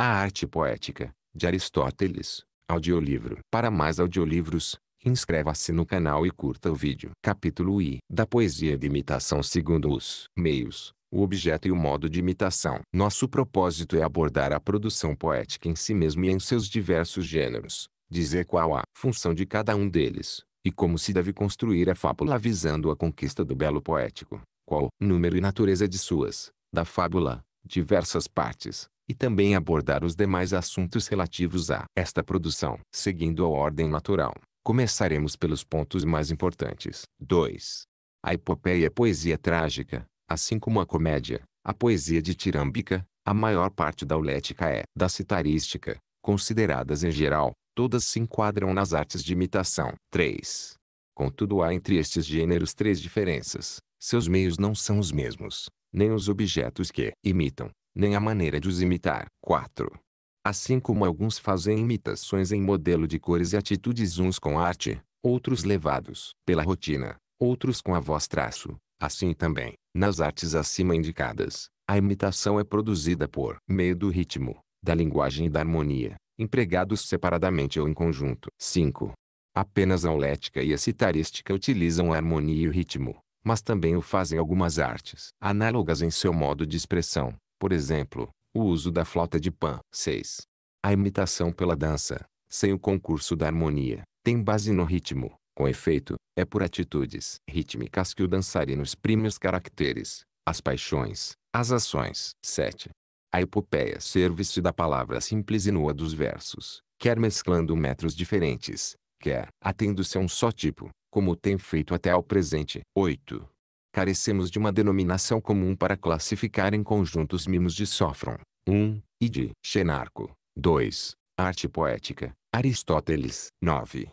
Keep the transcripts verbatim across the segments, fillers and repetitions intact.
A Arte Poética, de Aristóteles. Audiolivro. Para mais audiolivros, inscreva-se no canal e curta o vídeo. Capítulo I. Da poesia de imitação segundo os meios, o objeto e o modo de imitação. Nosso propósito é abordar a produção poética em si mesma e em seus diversos gêneros, dizer qual a função de cada um deles, e como se deve construir a fábula visando a conquista do belo poético, qual o número e natureza de suas, da fábula, diversas partes, e também abordar os demais assuntos relativos a esta produção. Seguindo a ordem natural, começaremos pelos pontos mais importantes. dois. A epopeia é poesia trágica, assim como a comédia, a poesia ditirâmbica, a maior parte da aulética é da citarística, consideradas em geral, todas se enquadram nas artes de imitação. três. Contudo há entre estes gêneros três diferenças. Seus meios não são os mesmos, nem os objetos que imitam, nem a maneira de os imitar. quatro. Assim como alguns fazem imitações em modelo de cores e atitudes, uns com arte, outros levados pela rotina, outros com a voz traço, assim também, nas artes acima indicadas, a imitação é produzida por meio do ritmo, da linguagem e da harmonia, empregados separadamente ou em conjunto. cinco. Apenas a aulética e a citarística utilizam a harmonia e o ritmo, mas também o fazem algumas artes análogas em seu modo de expressão. Por exemplo, o uso da flauta de Pan. seis. A imitação pela dança, sem o concurso da harmonia, tem base no ritmo. Com efeito, é por atitudes rítmicas que o dançarino exprime os caracteres, as paixões, as ações. sete. A epopeia serve-se da palavra simples e nua dos versos, quer mesclando metros diferentes, quer atendo-se a um só tipo, como tem feito até ao presente. oito. Carecemos de uma denominação comum para classificar em conjunto os mimos de Sophron, um, e de Xenarco, dois, Arte Poética, Aristóteles. nove.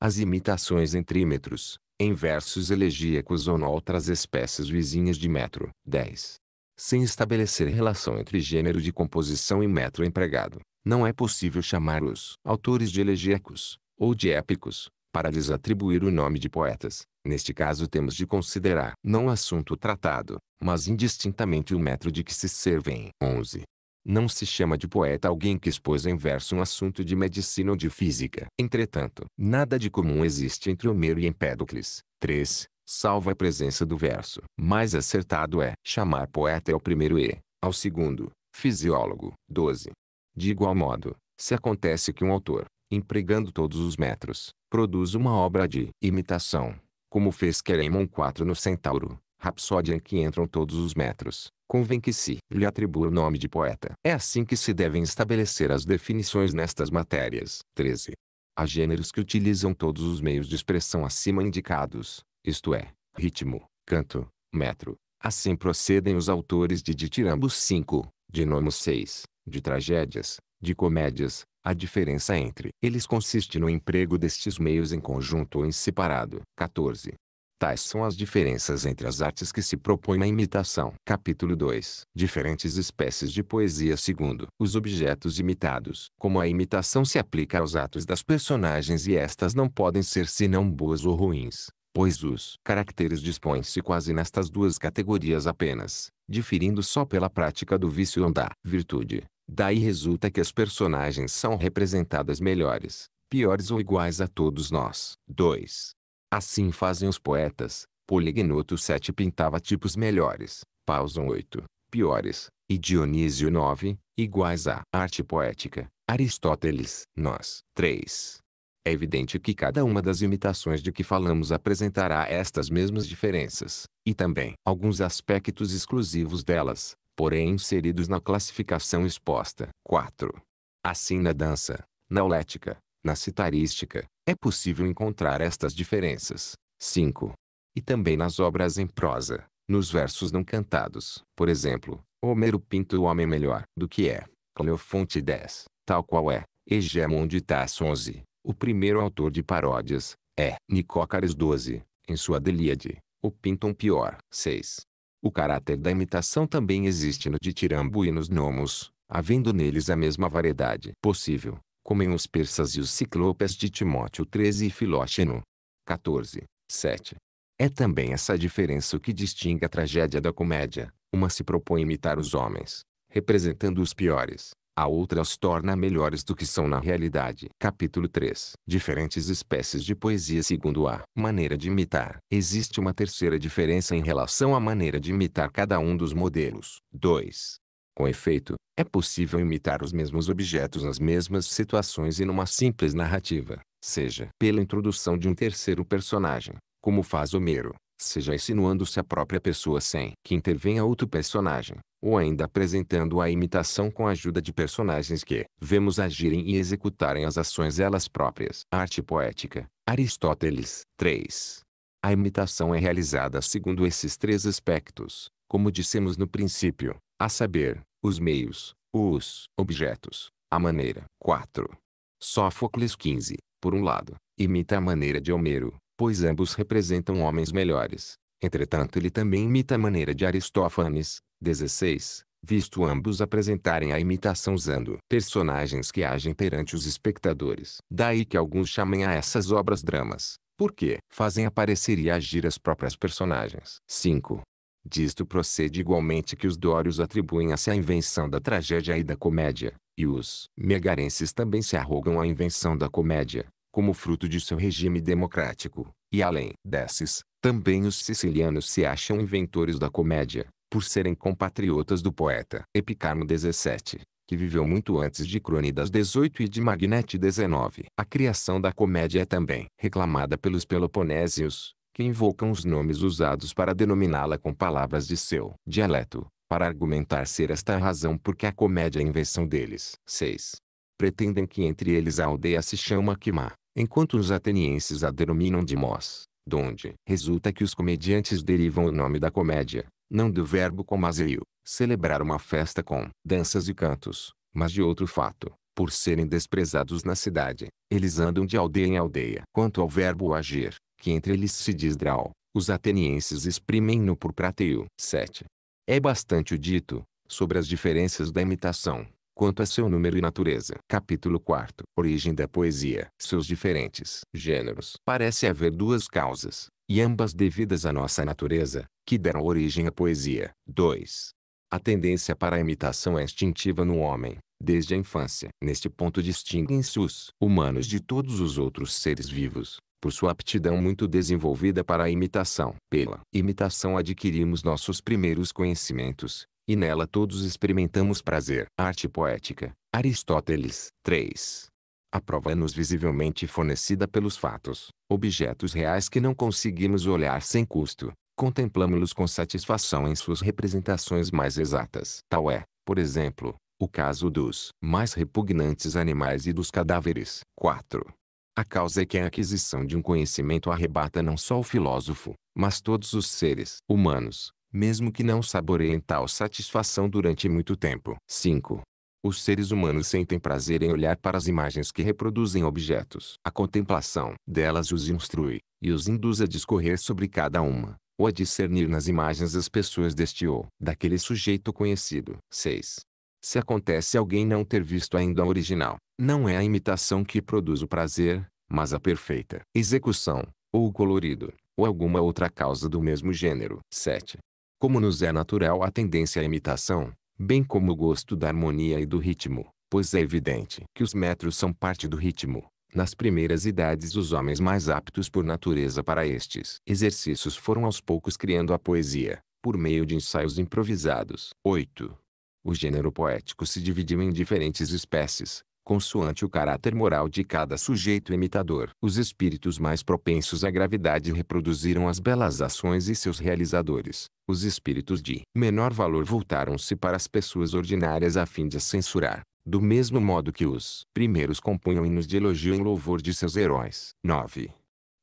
As imitações em trímetros, em versos elegíacos ou noutras espécies vizinhas de metro. dez. Sem estabelecer relação entre gênero de composição e metro empregado, não é possível chamar os autores de elegíacos, ou de épicos, para lhes atribuir o nome de poetas. Neste caso temos de considerar não o assunto tratado, mas indistintamente o metro de que se servem. onze. Não se chama de poeta alguém que expôs em verso um assunto de medicina ou de física. Entretanto, nada de comum existe entre Homero e Empédocles. três. Salvo a presença do verso. Mais acertado é chamar poeta ao primeiro e, ao segundo, fisiólogo. doze. De igual modo, se acontece que um autor, empregando todos os metros, produz uma obra de imitação, como fez Queremon quatro no Centauro, rapsódia em que entram todos os metros, convém que se lhe atribua o nome de poeta. É assim que se devem estabelecer as definições nestas matérias. treze. Há gêneros que utilizam todos os meios de expressão acima indicados, isto é, ritmo, canto, metro. Assim procedem os autores de ditirambos cinco, de nomos seis, de tragédias, de comédias. A diferença entre eles consiste no emprego destes meios em conjunto ou em separado. quatorze. Tais são as diferenças entre as artes que se propõem à imitação. Capítulo dois. Diferentes espécies de poesia segundo os objetos imitados. Como a imitação se aplica aos atos das personagens e estas não podem ser senão boas ou ruins, pois os caracteres dispõem-se quase nestas duas categorias apenas, diferindo só pela prática do vício ou da virtude. Daí resulta que as personagens são representadas melhores, piores ou iguais a todos nós. dois. Assim fazem os poetas. Polignoto sete pintava tipos melhores, Pausão oito, piores, e Dionísio nove, iguais à Arte Poética, Aristóteles. Nós. três. É evidente que cada uma das imitações de que falamos apresentará estas mesmas diferenças, e também alguns aspectos exclusivos delas, porém inseridos na classificação exposta. quatro. Assim na dança, na aulética, na citarística, é possível encontrar estas diferenças. cinco. E também nas obras em prosa, nos versos não cantados. Por exemplo, Homero pinta o homem melhor do que é, Cleofonte dez, tal qual é, Hegemon de Tasson onze, o primeiro autor de paródias, é, Nicócaris doze, em sua Delíade, o pintam pior. seis. O caráter da imitação também existe no ditirambo e nos nomos, havendo neles a mesma variedade possível, como em os persas e os ciclopes de Timóteo treze e Filóxeno. quatorze. sete. É também essa diferença o que distingue a tragédia da comédia. Uma se propõe imitar os homens, representando os piores, a outra os torna melhores do que são na realidade. Capítulo três. Diferentes espécies de poesia segundo a maneira de imitar. Existe uma terceira diferença em relação à maneira de imitar cada um dos modelos. dois. Com efeito, é possível imitar os mesmos objetos nas mesmas situações e numa simples narrativa, seja pela introdução de um terceiro personagem, como faz Homero, seja insinuando-se a própria pessoa sem que intervenha outro personagem, ou ainda apresentando a imitação com a ajuda de personagens que vemos agirem e executarem as ações elas próprias. Arte poética. Aristóteles. três. A imitação é realizada segundo esses três aspectos, como dissemos no princípio, a saber, os meios, os objetos, a maneira. quatro. Sófocles quinze, por um lado, imita a maneira de Homero, pois ambos representam homens melhores. Entretanto ele também imita a maneira de Aristófanes. dezesseis. Visto ambos apresentarem a imitação usando personagens que agem perante os espectadores. Daí que alguns chamem a essas obras dramas, porque fazem aparecer e agir as próprias personagens. cinco. Disto procede igualmente que os dórios atribuem-se à invenção da tragédia e da comédia, e os megarenses também se arrogam a invenção da comédia, como fruto de seu regime democrático, e além desses, também os sicilianos se acham inventores da comédia, por serem compatriotas do poeta. Epicarmo dezessete, que viveu muito antes de Crônidas dezoito e de Magnete dezenove. A criação da comédia é também reclamada pelos peloponésios, que invocam os nomes usados para denominá-la com palavras de seu dialeto, para argumentar ser esta a razão porque a comédia é a invenção deles. seis. Pretendem que entre eles a aldeia se chama Quimá, enquanto os atenienses a denominam Dimós, donde resulta que os comediantes derivam o nome da comédia, não do verbo comaseio, celebrar uma festa com danças e cantos, mas de outro fato. Por serem desprezados na cidade, eles andam de aldeia em aldeia. Quanto ao verbo agir, que entre eles se diz draw, os atenienses exprimem-no por prateio. sete. É bastante o dito, sobre as diferenças da imitação, quanto a seu número e natureza. Capítulo quatro. Origem da poesia. Seus diferentes gêneros. Parece haver duas causas, e ambas devidas à nossa natureza, que deram origem à poesia. dois. A tendência para a imitação é instintiva no homem, desde a infância. Neste ponto distinguem-se os humanos de todos os outros seres vivos, por sua aptidão muito desenvolvida para a imitação. Pela imitação adquirimos nossos primeiros conhecimentos, e nela todos experimentamos prazer. Arte poética. Aristóteles. três. A prova é-nos visivelmente fornecida pelos fatos, objetos reais que não conseguimos olhar sem custo. Contemplamos-los com satisfação em suas representações mais exatas. Tal é, por exemplo, o caso dos mais repugnantes animais e dos cadáveres. quatro. A causa é que a aquisição de um conhecimento arrebata não só o filósofo, mas todos os seres humanos, mesmo que não saboreiem tal satisfação durante muito tempo. cinco. Os seres humanos sentem prazer em olhar para as imagens que reproduzem objetos. A contemplação delas os instrui, e os induz a discorrer sobre cada uma, ou a discernir nas imagens as pessoas deste ou daquele sujeito conhecido. seis. Se acontece alguém não ter visto ainda a original, não é a imitação que produz o prazer, mas a perfeita execução, ou o colorido, ou alguma outra causa do mesmo gênero. sete. Como nos é natural a tendência à imitação, bem como o gosto da harmonia e do ritmo, pois é evidente que os metros são parte do ritmo. Nas primeiras idades os homens mais aptos por natureza para estes exercícios foram aos poucos criando a poesia, por meio de ensaios improvisados. oito. O gênero poético se dividiu em diferentes espécies, consoante o caráter moral de cada sujeito imitador. Os espíritos mais propensos à gravidade reproduziram as belas ações e seus realizadores. Os espíritos de menor valor voltaram-se para as pessoas ordinárias a fim de as censurar, do mesmo modo que os primeiros compunham hinos de elogio em louvor de seus heróis. nove.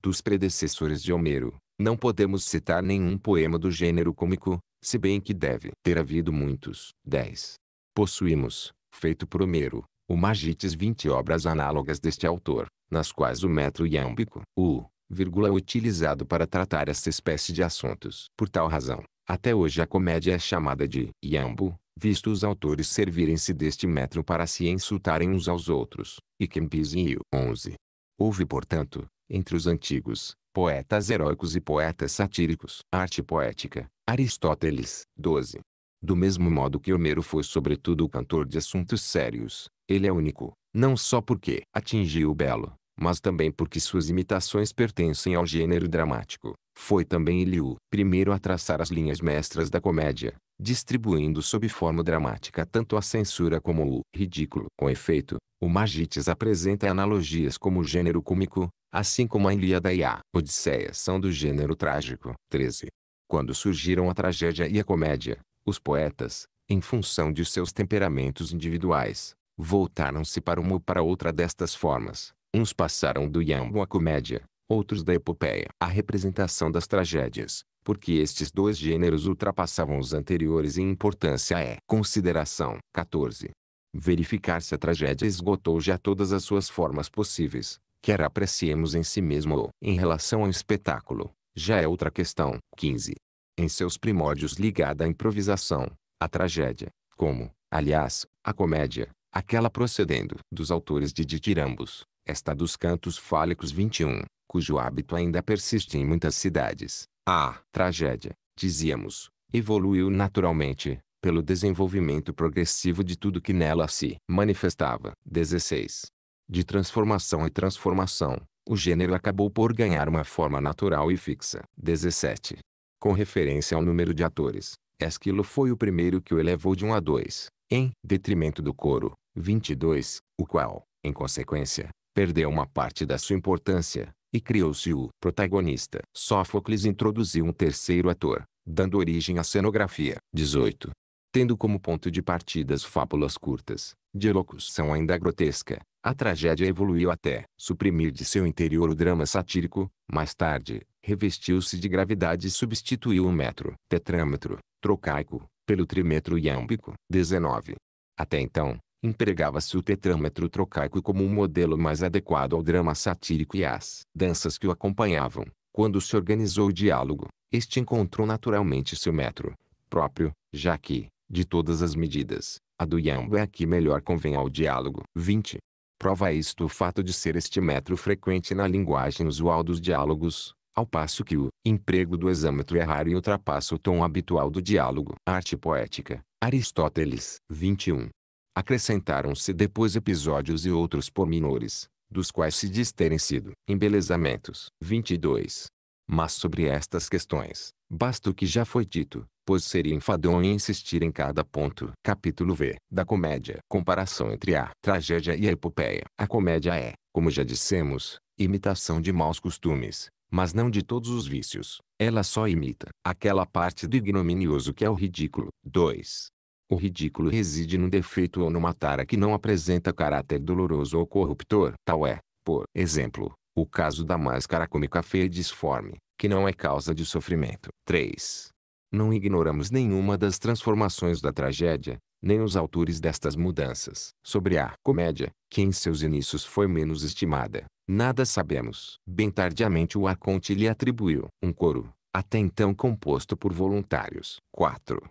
Dos predecessores de Homero, não podemos citar nenhum poema do gênero cômico, se bem que deve ter havido muitos. dez. Possuímos, feito por Homero, o Magites vinte obras análogas deste autor, nas quais o metro iâmbico, u, vírgula, é utilizado para tratar esta espécie de assuntos. Por tal razão, até hoje a comédia é chamada de iambo, visto os autores servirem-se deste metro para se insultarem uns aos outros, e quembizem e onze. Houve, portanto, entre os antigos, poetas heróicos e poetas satíricos. Arte poética. Aristóteles. doze. Do mesmo modo que Homero foi sobretudo o cantor de assuntos sérios, ele é único, não só porque atingiu o belo, mas também porque suas imitações pertencem ao gênero dramático. Foi também ele o primeiro a traçar as linhas mestras da comédia, distribuindo sob forma dramática tanto a censura como o ridículo. Com efeito, o Magites apresenta analogias como o gênero cômico, assim como a Ilíada e a Odisseia são do gênero trágico. treze. Quando surgiram a tragédia e a comédia, os poetas, em função de seus temperamentos individuais, voltaram-se para uma ou para outra destas formas. Uns passaram do iambo à comédia, outros da epopeia à representação das tragédias, porque estes dois gêneros ultrapassavam os anteriores em importância e consideração. quatorze. Verificar-se a tragédia esgotou já todas as suas formas possíveis, quer apreciemos em si mesmo ou em relação ao espetáculo, já é outra questão. quinze. Em seus primórdios ligada à improvisação, a tragédia, como, aliás, a comédia, aquela procedendo dos autores de ditirambos, esta dos cantos fálicos vinte e um, cujo hábito ainda persiste em muitas cidades. A tragédia, dizíamos, evoluiu naturalmente, pelo desenvolvimento progressivo de tudo que nela se manifestava. dezesseis. De transformação em transformação, o gênero acabou por ganhar uma forma natural e fixa. dezessete. Com referência ao número de atores, Esquilo foi o primeiro que o elevou de um a dois, em detrimento do coro, vinte e dois, o qual, em consequência, perdeu uma parte da sua importância, e criou-se o protagonista. Sófocles introduziu um terceiro ator, dando origem à cenografia. dezoito. Tendo como ponto de partida as fábulas curtas, de elocução ainda grotesca, a tragédia evoluiu até suprimir de seu interior o drama satírico. Mais tarde, revestiu-se de gravidade e substituiu o metro tetrâmetro, trocaico, pelo trímetro iâmbico. dezenove. Até então, empregava-se o tetrâmetro trocaico como um modelo mais adequado ao drama satírico e às danças que o acompanhavam. Quando se organizou o diálogo, este encontrou naturalmente seu metro próprio, já que, de todas as medidas, a do iambo é a que melhor convém ao diálogo. vinte. Prova isto o fato de ser este metro frequente na linguagem usual dos diálogos, ao passo que o emprego do hexâmetro é raro e ultrapassa o tom habitual do diálogo. Arte poética, Aristóteles. vinte e um. Acrescentaram-se depois episódios e outros pormenores, dos quais se diz terem sido embelezamentos. vinte e dois. Mas sobre estas questões, basta o que já foi dito, pois seria enfadonho insistir em cada ponto. Capítulo V. Da comédia. Comparação entre a tragédia e a epopeia. A comédia é, como já dissemos, imitação de maus costumes, mas não de todos os vícios. Ela só imita aquela parte do ignominioso que é o ridículo. dois. O ridículo reside num defeito ou numa tara que não apresenta caráter doloroso ou corruptor. Tal é, por exemplo, o caso da máscara cômica feia e disforme, que não é causa de sofrimento. três. Não ignoramos nenhuma das transformações da tragédia, nem os autores destas mudanças. Sobre a comédia, que em seus inícios foi menos estimada, nada sabemos. Bem tardiamente o Aconte lhe atribuiu um coro, até então composto por voluntários. quatro.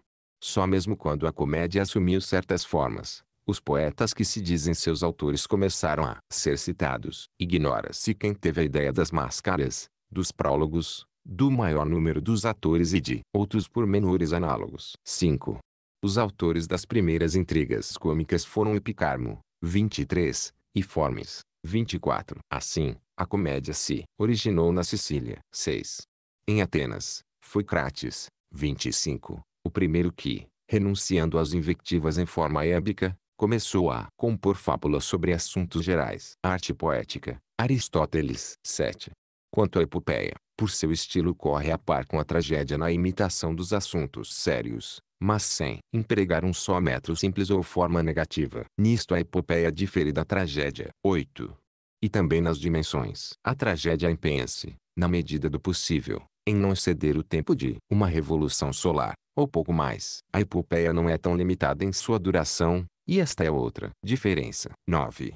Só mesmo quando a comédia assumiu certas formas, os poetas que se dizem seus autores começaram a ser citados. Ignora-se quem teve a ideia das máscaras, dos prólogos, do maior número dos atores e de outros pormenores análogos. cinco. Os autores das primeiras intrigas cômicas foram Epicarmo, vinte e três, e Formes, vinte e quatro. Assim, a comédia se originou na Sicília. seis. Em Atenas, foi Crates, vinte e cinco. O primeiro que, renunciando às invectivas em forma épica, começou a compor fábulas sobre assuntos gerais. Arte poética, Aristóteles. sete. Quanto à epopeia, por seu estilo corre a par com a tragédia na imitação dos assuntos sérios, mas sem empregar um só metro simples ou forma negativa. Nisto a epopeia difere da tragédia. oito. E também nas dimensões. A tragédia empenha-se, na medida do possível, em não exceder o tempo de uma revolução solar, ou pouco mais. A epopeia não é tão limitada em sua duração, e esta é outra diferença. nove.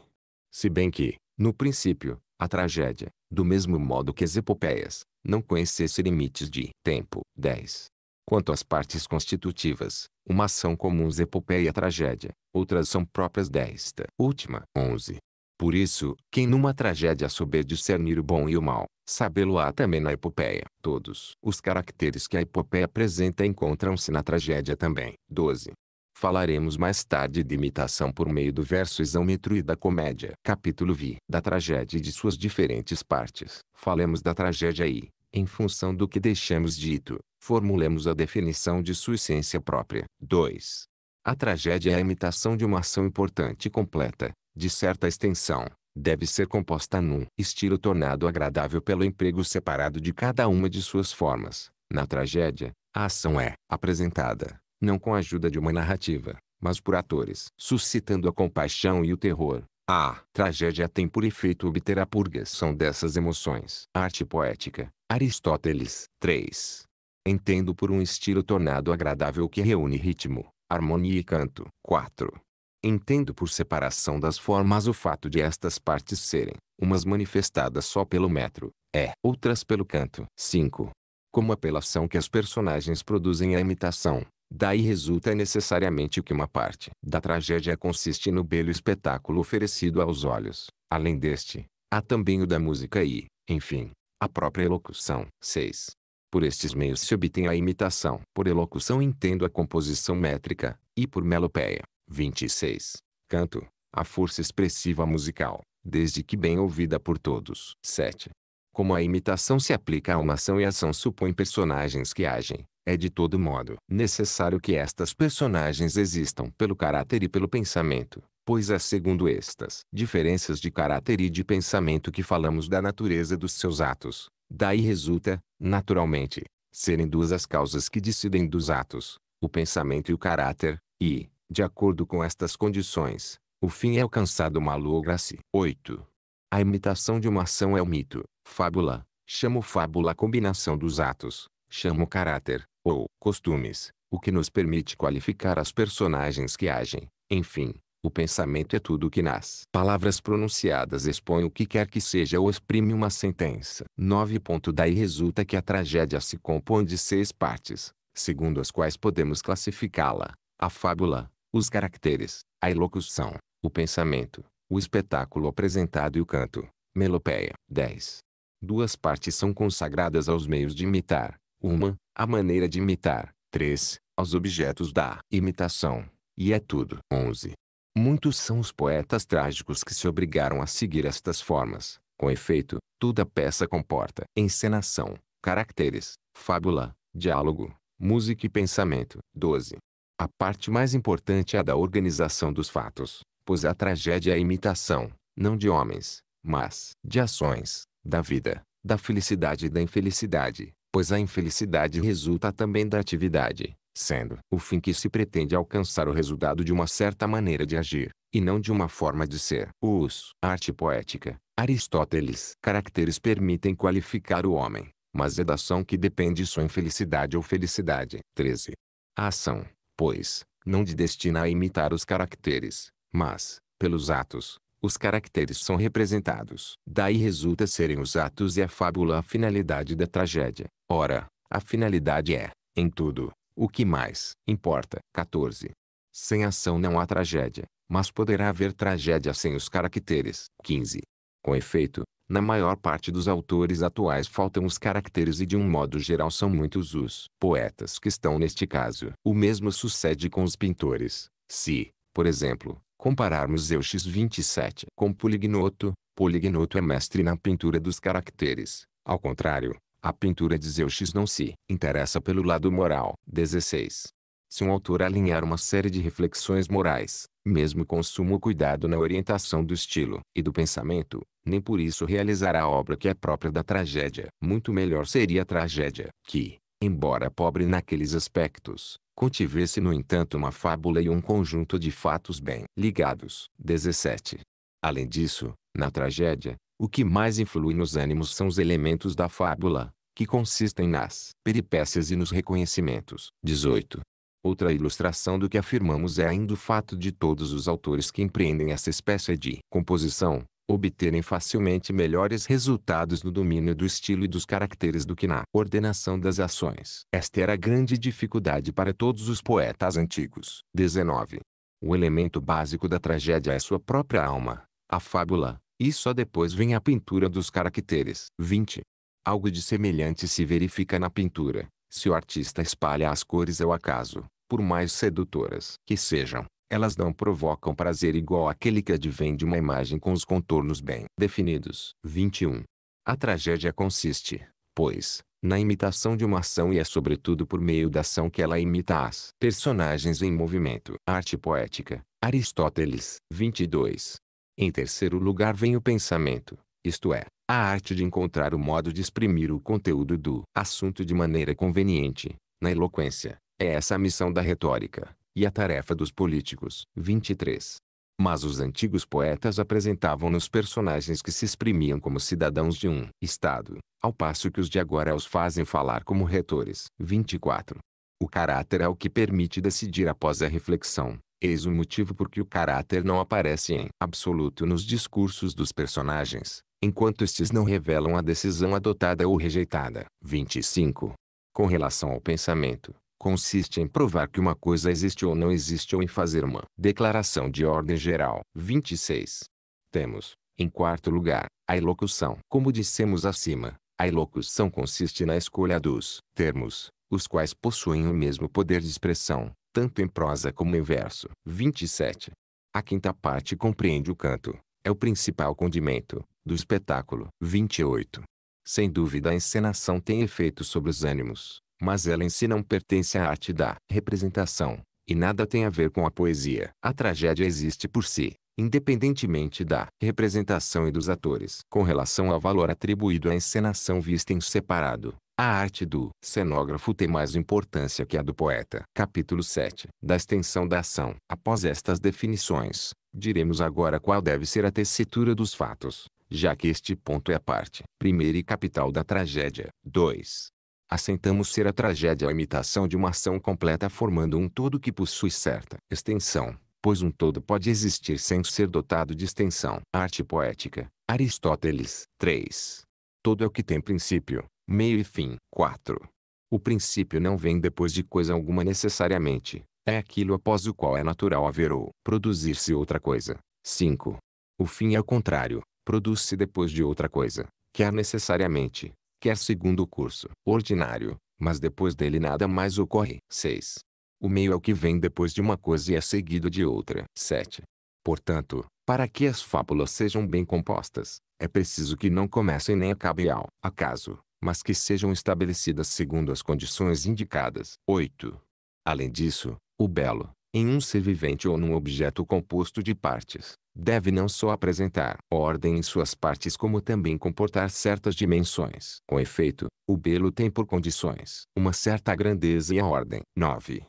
Se bem que, no princípio, a tragédia, do mesmo modo que as epopeias, não conhecesse limites de tempo. dez. Quanto às partes constitutivas, umas são comuns à epopeia e à tragédia, outras são próprias desta última. onze. Por isso, quem numa tragédia souber discernir o bom e o mal, sabê-lo-á também na epopeia. Todos os caracteres que a epopeia apresenta encontram-se na tragédia também. doze. Falaremos mais tarde de imitação por meio do verso isômetro e da comédia. Capítulo vinte. Da tragédia e de suas diferentes partes. Falemos da tragédia e, em função do que deixamos dito, formulemos a definição de sua essência própria. dois. A tragédia é a imitação de uma ação importante e completa, de certa extensão. Deve ser composta num estilo tornado agradável pelo emprego separado de cada uma de suas formas. Na tragédia, a ação é apresentada, não com a ajuda de uma narrativa, mas por atores, suscitando a compaixão e o terror. A tragédia tem por efeito obter a purgação dessas emoções. Arte poética, Aristóteles. três. Entendo por um estilo tornado agradável que reúne ritmo, harmonia e canto. quatro. Entendo por separação das formas o fato de estas partes serem, umas manifestadas só pelo metro, é, outras pelo canto. cinco. Como apelação que as personagens produzem à imitação. Daí resulta necessariamente que uma parte da tragédia consiste no belo espetáculo oferecido aos olhos. Além deste, há também o da música e, enfim, a própria elocução. seis. Por estes meios se obtém a imitação. Por elocução entendo a composição métrica, e por melopeia. vinte e seis. Canto, a força expressiva musical, desde que bem ouvida por todos. sete. Como a imitação se aplica a uma ação e a ação supõe personagens que agem, é de todo modo necessário que estas personagens existam pelo caráter e pelo pensamento, pois é segundo estas diferenças de caráter e de pensamento que falamos da natureza dos seus atos. Daí resulta, naturalmente, serem duas as causas que decidem dos atos, o pensamento e o caráter, e, de acordo com estas condições, o fim é alcançado logra-se. oito. A imitação de uma ação é o mito, fábula, chamo fábula a combinação dos atos, chamo caráter, ou costumes, o que nos permite qualificar as personagens que agem. Enfim, o pensamento é tudo o que nas palavras pronunciadas expõe o que quer que seja ou exprime uma sentença. nove. Daí resulta que a tragédia se compõe de seis partes, segundo as quais podemos classificá-la: a fábula, os caracteres, a elocução, o pensamento, o espetáculo apresentado e o canto. Melopeia. dez. Duas partes são consagradas aos meios de imitar. Uma, a maneira de imitar. Três, aos objetos da imitação. E é tudo. onze. Muitos são os poetas trágicos que se obrigaram a seguir estas formas. Com efeito, toda peça comporta encenação, caracteres, fábula, diálogo, música e pensamento. doze. A parte mais importante é a da organização dos fatos, pois a tragédia é a imitação, não de homens, mas de ações, da vida, da felicidade e da infelicidade. Pois a infelicidade resulta também da atividade, sendo o fim que se pretende alcançar o resultado de uma certa maneira de agir, e não de uma forma de ser. Os arte poética, Aristóteles. Caracteres permitem qualificar o homem, mas é da ação que depende sua infelicidade ou felicidade. treze. A ação, pois, não de destina a imitar os caracteres, mas, pelos atos, os caracteres são representados. Daí resulta serem os atos e a fábula a finalidade da tragédia. Ora, a finalidade é, em tudo, o que mais importa. quatorze. Sem ação não há tragédia, mas poderá haver tragédia sem os caracteres. quinze. Com efeito, na maior parte dos autores atuais faltam os caracteres e de um modo geral são muitos os poetas que estão neste caso. O mesmo sucede com os pintores. Se, por exemplo, compararmos Zeuxis vinte e sete com Polignoto, Polignoto é mestre na pintura dos caracteres. Ao contrário, a pintura de Zeuxis não se interessa pelo lado moral. dezesseis. Se um autor alinhar uma série de reflexões morais, mesmo com sumo cuidado na orientação do estilo e do pensamento, nem por isso realizará a obra que é própria da tragédia. Muito melhor seria a tragédia, que, embora pobre naqueles aspectos, contivesse no entanto uma fábula e um conjunto de fatos bem ligados. dezessete. Além disso, na tragédia, o que mais influi nos ânimos são os elementos da fábula, que consistem nas peripécias e nos reconhecimentos. dezoito. Outra ilustração do que afirmamos é ainda o fato de todos os autores que empreendem essa espécie de composição, obterem facilmente melhores resultados no domínio do estilo e dos caracteres do que na ordenação das ações. Esta era a grande dificuldade para todos os poetas antigos. dezenove. O elemento básico da tragédia é sua própria alma, a fábula, e só depois vem a pintura dos caracteres. vinte. Algo de semelhante se verifica na pintura, se o artista espalha as cores ao acaso, por mais sedutoras que sejam, elas não provocam prazer igual àquele que advém de uma imagem com os contornos bem definidos. vinte e um. A tragédia consiste, pois, na imitação de uma ação e é sobretudo por meio da ação que ela imita as personagens em movimento. Arte poética, Aristóteles. vinte e dois. Em terceiro lugar vem o pensamento, isto é, a arte de encontrar o modo de exprimir o conteúdo do assunto de maneira conveniente, na eloquência. É essa a missão da retórica, e a tarefa dos políticos. vinte e três. Mas os antigos poetas apresentavam-nos personagens que se exprimiam como cidadãos de um estado, ao passo que os de agora os fazem falar como retores. vinte e quatro. O caráter é o que permite decidir após a reflexão. Eis o motivo por que o caráter não aparece em absoluto nos discursos dos personagens, enquanto estes não revelam a decisão adotada ou rejeitada. vinte e cinco. Com relação ao pensamento, consiste em provar que uma coisa existe ou não existe ou em fazer uma declaração de ordem geral. vinte e seis. Temos, em quarto lugar, a elocução. Como dissemos acima, a elocução consiste na escolha dos termos, os quais possuem o mesmo poder de expressão, tanto em prosa como em verso. vinte e sete. A quinta parte compreende o canto, é o principal condimento do espetáculo. vinte e oito. Sem dúvida a encenação tem efeito sobre os ânimos, mas ela em si não pertence à arte da representação, e nada tem a ver com a poesia. A tragédia existe por si, independentemente da representação e dos atores. Com relação ao valor atribuído à encenação vista em separado, a arte do cenógrafo tem mais importância que a do poeta. Capítulo sete. Da extensão da ação. Após estas definições, diremos agora qual deve ser a tessitura dos fatos, já que este ponto é a parte primeira e capital da tragédia. dois. Assentamos ser a tragédia a imitação de uma ação completa formando um todo que possui certa extensão, pois um todo pode existir sem ser dotado de extensão. Arte poética, Aristóteles. três. Todo é o que tem princípio, meio e fim. quatro. O princípio não vem depois de coisa alguma necessariamente, é aquilo após o qual é natural haver ou produzir-se outra coisa. cinco. O fim é o contrário, produz-se depois de outra coisa, quer necessariamente, quer segundo o curso ordinário, mas depois dele nada mais ocorre. seis. O meio é o que vem depois de uma coisa e é seguido de outra. sete. Portanto, para que as fábulas sejam bem compostas, é preciso que não comecem nem acabem ao acaso, mas que sejam estabelecidas segundo as condições indicadas. oito. Além disso, o belo, em um ser vivente ou num objeto composto de partes, deve não só apresentar ordem em suas partes como também comportar certas dimensões. Com efeito, o belo tem por condições uma certa grandeza e a ordem. nove.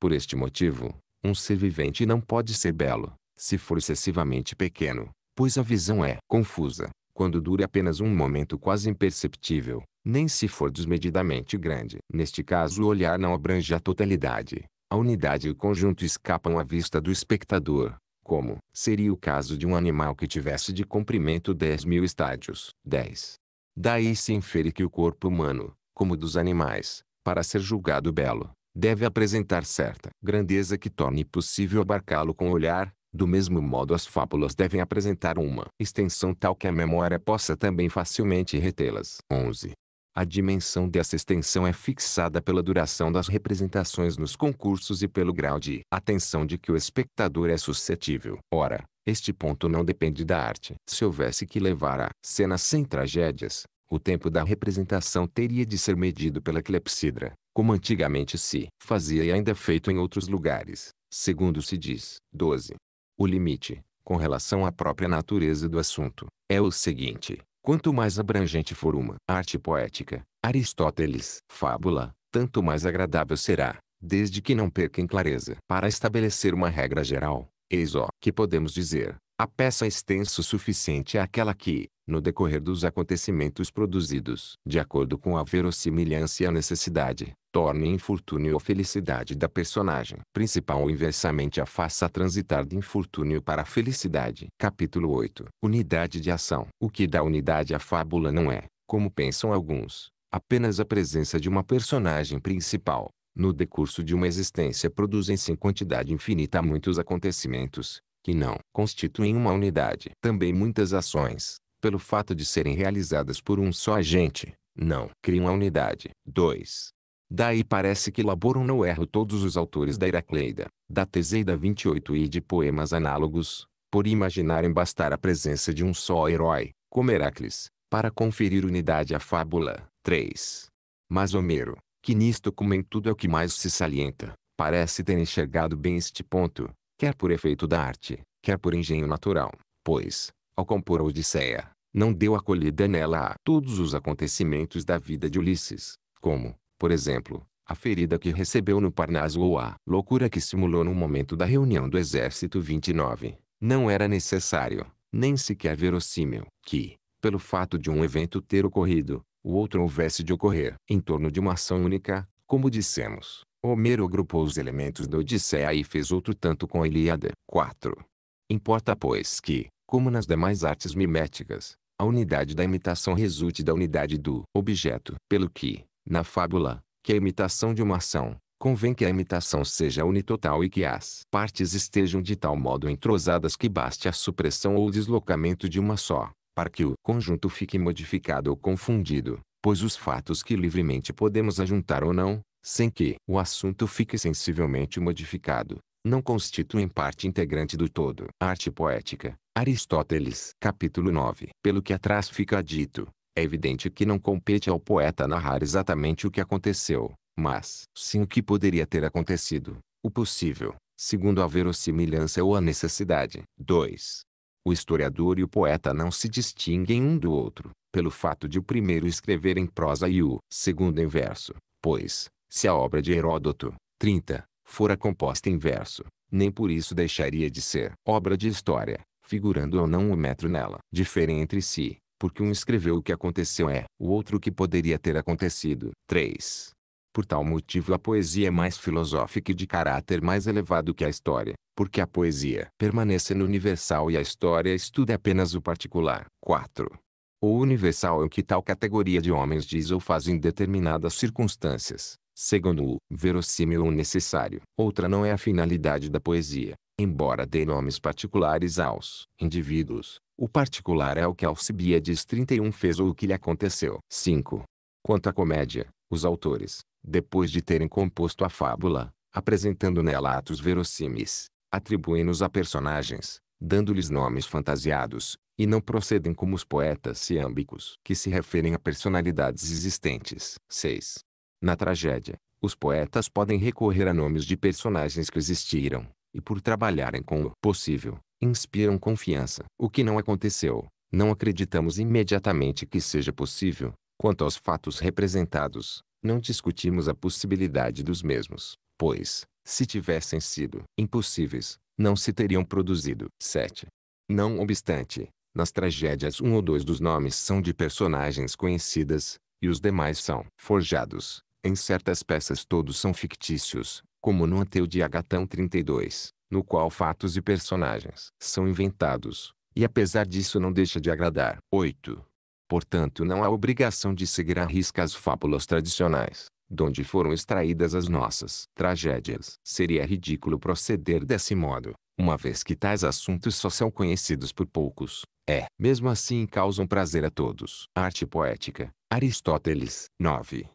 Por este motivo, um ser vivente não pode ser belo, se for excessivamente pequeno, pois a visão é confusa, quando dura apenas um momento quase imperceptível, nem se for desmedidamente grande. Neste caso o olhar não abrange a totalidade, a unidade e o conjunto escapam à vista do espectador, como seria o caso de um animal que tivesse de comprimento dez mil estádios. dez. Daí se infere que o corpo humano, como o dos animais, para ser julgado belo, deve apresentar certa grandeza que torne possível abarcá-lo com o olhar. Do mesmo modo as fábulas devem apresentar uma extensão tal que a memória possa também facilmente retê-las. onze. A dimensão dessa extensão é fixada pela duração das representações nos concursos e pelo grau de atenção de que o espectador é suscetível. Ora, este ponto não depende da arte. Se houvesse que levar a cenas sem tragédias, o tempo da representação teria de ser medido pela clepsidra, como antigamente se fazia e ainda é feito em outros lugares, segundo se diz. doze. O limite, com relação à própria natureza do assunto, é o seguinte. Quanto mais abrangente for uma arte poética, Aristóteles, fábula, tanto mais agradável será, desde que não perca em clareza. Para estabelecer uma regra geral, eis o que podemos dizer. A peça é extensa o suficiente àquela que, no decorrer dos acontecimentos produzidos, de acordo com a verossimilhança e a necessidade, torne infortúnio ou felicidade da personagem principal ou inversamente a faça transitar de infortúnio para a felicidade. Capítulo oito. Unidade de ação. O que dá unidade à fábula não é, como pensam alguns, apenas a presença de uma personagem principal. No decurso de uma existência produzem-se em quantidade infinita muitos acontecimentos, que não constituem uma unidade. Também muitas ações, pelo fato de serem realizadas por um só agente, não criam a unidade. dois. Daí parece que laboram no erro todos os autores da Iracleida, da Teseida vinte e oito e de poemas análogos, por imaginarem bastar a presença de um só herói, como Heracles, para conferir unidade à fábula. três. Mas Homero, que nisto como em tudo é o que mais se salienta, parece ter enxergado bem este ponto, quer por efeito da arte, quer por engenho natural, pois, ao compor a Odisseia, não deu acolhida nela a todos os acontecimentos da vida de Ulisses, como, por exemplo, a ferida que recebeu no Parnaso ou a loucura que simulou no momento da reunião do exército vinte e nove. Não era necessário, nem sequer verossímil, que, pelo fato de um evento ter ocorrido, o outro houvesse de ocorrer. Em torno de uma ação única, como dissemos, Homero agrupou os elementos da Odisseia e fez outro tanto com a Ilíada. quatro. Importa, pois, que, como nas demais artes miméticas, a unidade da imitação resulte da unidade do objeto. Pelo que, na fábula, que a imitação de uma ação, convém que a imitação seja unitotal e que as partes estejam de tal modo entrosadas que baste a supressão ou deslocamento de uma só, para que o conjunto fique modificado ou confundido, pois os fatos que livremente podemos ajuntar ou não, sem que o assunto fique sensivelmente modificado, não constituem parte integrante do todo. Arte poética, Aristóteles, capítulo nove. Pelo que atrás fica dito, é evidente que não compete ao poeta narrar exatamente o que aconteceu, mas sim o que poderia ter acontecido, o possível, segundo a verossimilhança ou a necessidade. dois. O historiador e o poeta não se distinguem um do outro, pelo fato de o primeiro escrever em prosa e o segundo em verso, pois, se a obra de Heródoto, trinta, fora composta em verso, nem por isso deixaria de ser obra de história, figurando ou não o metro nela. Diferem entre si, porque um escreveu o que aconteceu é o outro que poderia ter acontecido. três. Por tal motivo a poesia é mais filosófica e de caráter mais elevado que a história, porque a poesia permanece no universal e a história estuda apenas o particular. quatro. O universal é o que tal categoria de homens diz ou faz em determinadas circunstâncias, segundo o verossímil ou necessário. Outra não é a finalidade da poesia, embora dê nomes particulares aos indivíduos. O particular é o que Alcibiades trinta e um fez ou o que lhe aconteceu. cinco. Quanto à comédia, os autores, depois de terem composto a fábula, apresentando nela atos verossímeis, atribuem-nos a personagens, dando-lhes nomes fantasiados, e não procedem como os poetas ciâmbicos, que se referem a personalidades existentes. seis. Na tragédia, os poetas podem recorrer a nomes de personagens que existiram, e por trabalharem com o possível, inspiram confiança. O que não aconteceu, não acreditamos imediatamente que seja possível. Quanto aos fatos representados, não discutimos a possibilidade dos mesmos, pois, se tivessem sido impossíveis, não se teriam produzido. sete. Não obstante, nas tragédias um ou dois dos nomes são de personagens conhecidas, e os demais são forjados. Em certas peças todos são fictícios, como no Anteu de Agatão trinta e dois, no qual fatos e personagens são inventados, e apesar disso não deixa de agradar. oito. Portanto, não há obrigação de seguir à risca as fábulas tradicionais, donde foram extraídas as nossas tragédias. Seria ridículo proceder desse modo, uma vez que tais assuntos só são conhecidos por poucos. É, mesmo assim causam prazer a todos. Arte poética, Aristóteles, nove.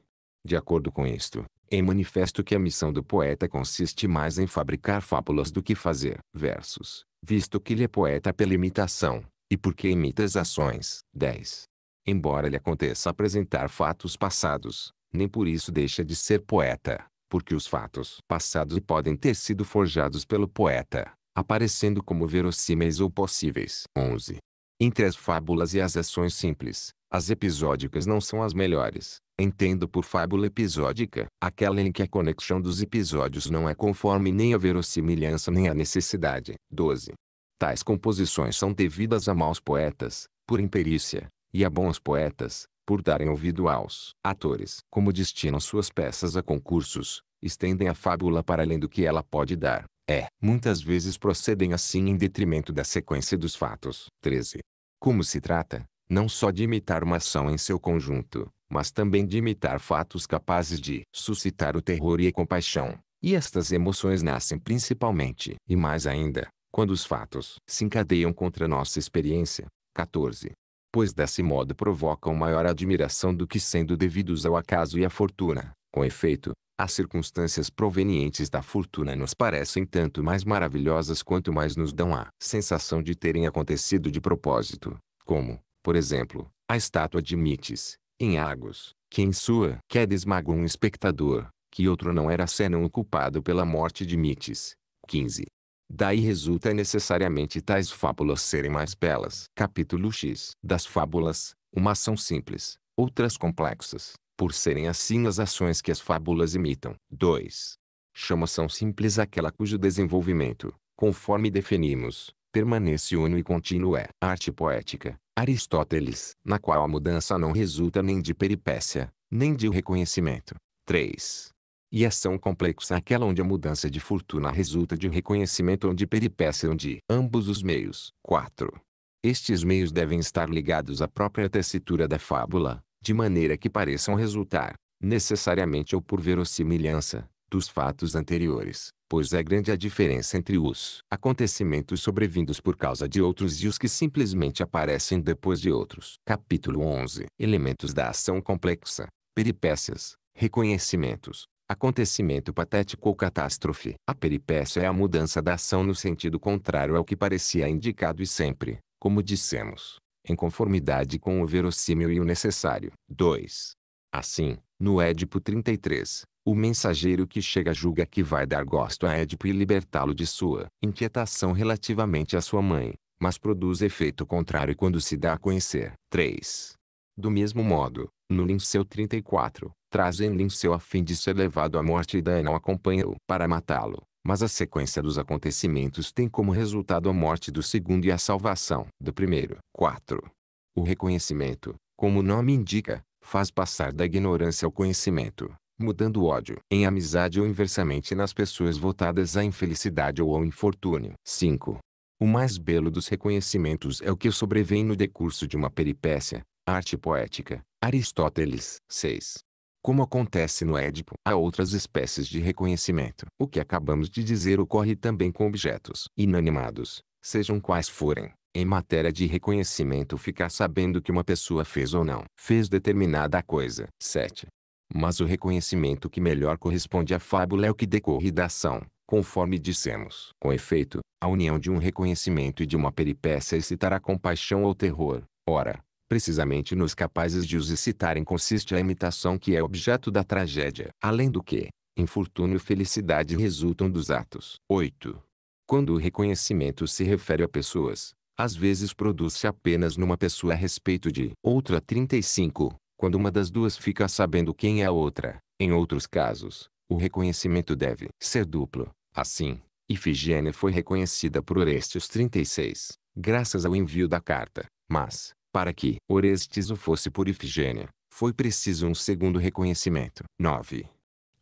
De acordo com isto, é manifesto que a missão do poeta consiste mais em fabricar fábulas do que fazer versos, visto que ele é poeta pela imitação, e porque imita as ações. dez. Embora lhe aconteça apresentar fatos passados, nem por isso deixa de ser poeta, porque os fatos passados podem ter sido forjados pelo poeta, aparecendo como verossímeis ou possíveis. onze. Entre as fábulas e as ações simples, as episódicas não são as melhores. Entendo por fábula episódica aquela em que a conexão dos episódios não é conforme nem à verossimilhança nem à necessidade. doze. Tais composições são devidas a maus poetas, por imperícia, e a bons poetas, por darem ouvido aos atores. Como destinam suas peças a concursos, estendem a fábula para além do que ela pode dar. É, muitas vezes procedem assim em detrimento da sequência dos fatos. treze. Como se trata, não só de imitar uma ação em seu conjunto, mas também de imitar fatos capazes de suscitar o terror e a compaixão, e estas emoções nascem principalmente, e mais ainda, quando os fatos se encadeiam contra nossa experiência. quatorze. Pois desse modo provocam maior admiração do que sendo devidos ao acaso e à fortuna. Com efeito, as circunstâncias provenientes da fortuna nos parecem tanto mais maravilhosas quanto mais nos dão a sensação de terem acontecido de propósito, como, por exemplo, a estátua de Mitis, em Argos, que em sua queda esmagou um espectador, que outro não era senão o culpado pela morte de Mitis. quinze. Daí resulta necessariamente tais fábulas serem mais belas. Capítulo X. Das fábulas, umas são simples, outras complexas, por serem assim as ações que as fábulas imitam. dois. Chamação simples aquela cujo desenvolvimento, conforme definimos, permanece uno e contínuo é a arte poética, Aristóteles, na qual a mudança não resulta nem de peripécia, nem de reconhecimento. três. E ação complexa aquela onde a mudança de fortuna resulta de reconhecimento ou de peripécia ou de ambos os meios. quatro. Estes meios devem estar ligados à própria tessitura da fábula, de maneira que pareçam resultar, necessariamente ou por verossimilhança, dos fatos anteriores, pois é grande a diferença entre os acontecimentos sobrevindos por causa de outros e os que simplesmente aparecem depois de outros. Capítulo onze. Elementos da ação complexa, peripécias, reconhecimentos. Acontecimento patético ou catástrofe. A peripécia é a mudança da ação no sentido contrário ao que parecia indicado e sempre, como dissemos, em conformidade com o verossímil e o necessário. dois. Assim, no Édipo trinta e três, o mensageiro que chega julga que vai dar gosto a Édipo e libertá-lo de sua inquietação relativamente à sua mãe, mas produz efeito contrário quando se dá a conhecer. três. Do mesmo modo, no Linceu trinta e quatro, trazem Linceu a fim de ser levado à morte e daí não acompanha-o para matá-lo, mas a sequência dos acontecimentos tem como resultado a morte do segundo e a salvação do primeiro. quatro. O reconhecimento, como o nome indica, faz passar da ignorância ao conhecimento, mudando o ódio em amizade ou inversamente nas pessoas votadas à infelicidade ou ao infortúnio. cinco. O mais belo dos reconhecimentos é o que sobrevém no decurso de uma peripécia, arte poética, Aristóteles. seis. Como acontece no Édipo, há outras espécies de reconhecimento. O que acabamos de dizer ocorre também com objetos inanimados, sejam quais forem. Em matéria de reconhecimento, ficar sabendo que uma pessoa fez ou não fez determinada coisa. sete. Mas o reconhecimento que melhor corresponde à fábula é o que decorre da ação, conforme dissemos. Com efeito, a união de um reconhecimento e de uma peripécia excitará compaixão ou terror. Ora, precisamente nos capazes de os excitarem consiste a imitação que é objeto da tragédia. Além do que, infortúnio e felicidade resultam dos atos. oito. Quando o reconhecimento se refere a pessoas, às vezes produz-se apenas numa pessoa a respeito de outra. trinta e cinco. Quando uma das duas fica sabendo quem é a outra, em outros casos, o reconhecimento deve ser duplo. Assim, Ifigênia foi reconhecida por Orestes trinta e seis, graças ao envio da carta, mas, para que Orestes o fosse por Ifigênia, foi preciso um segundo reconhecimento. nove.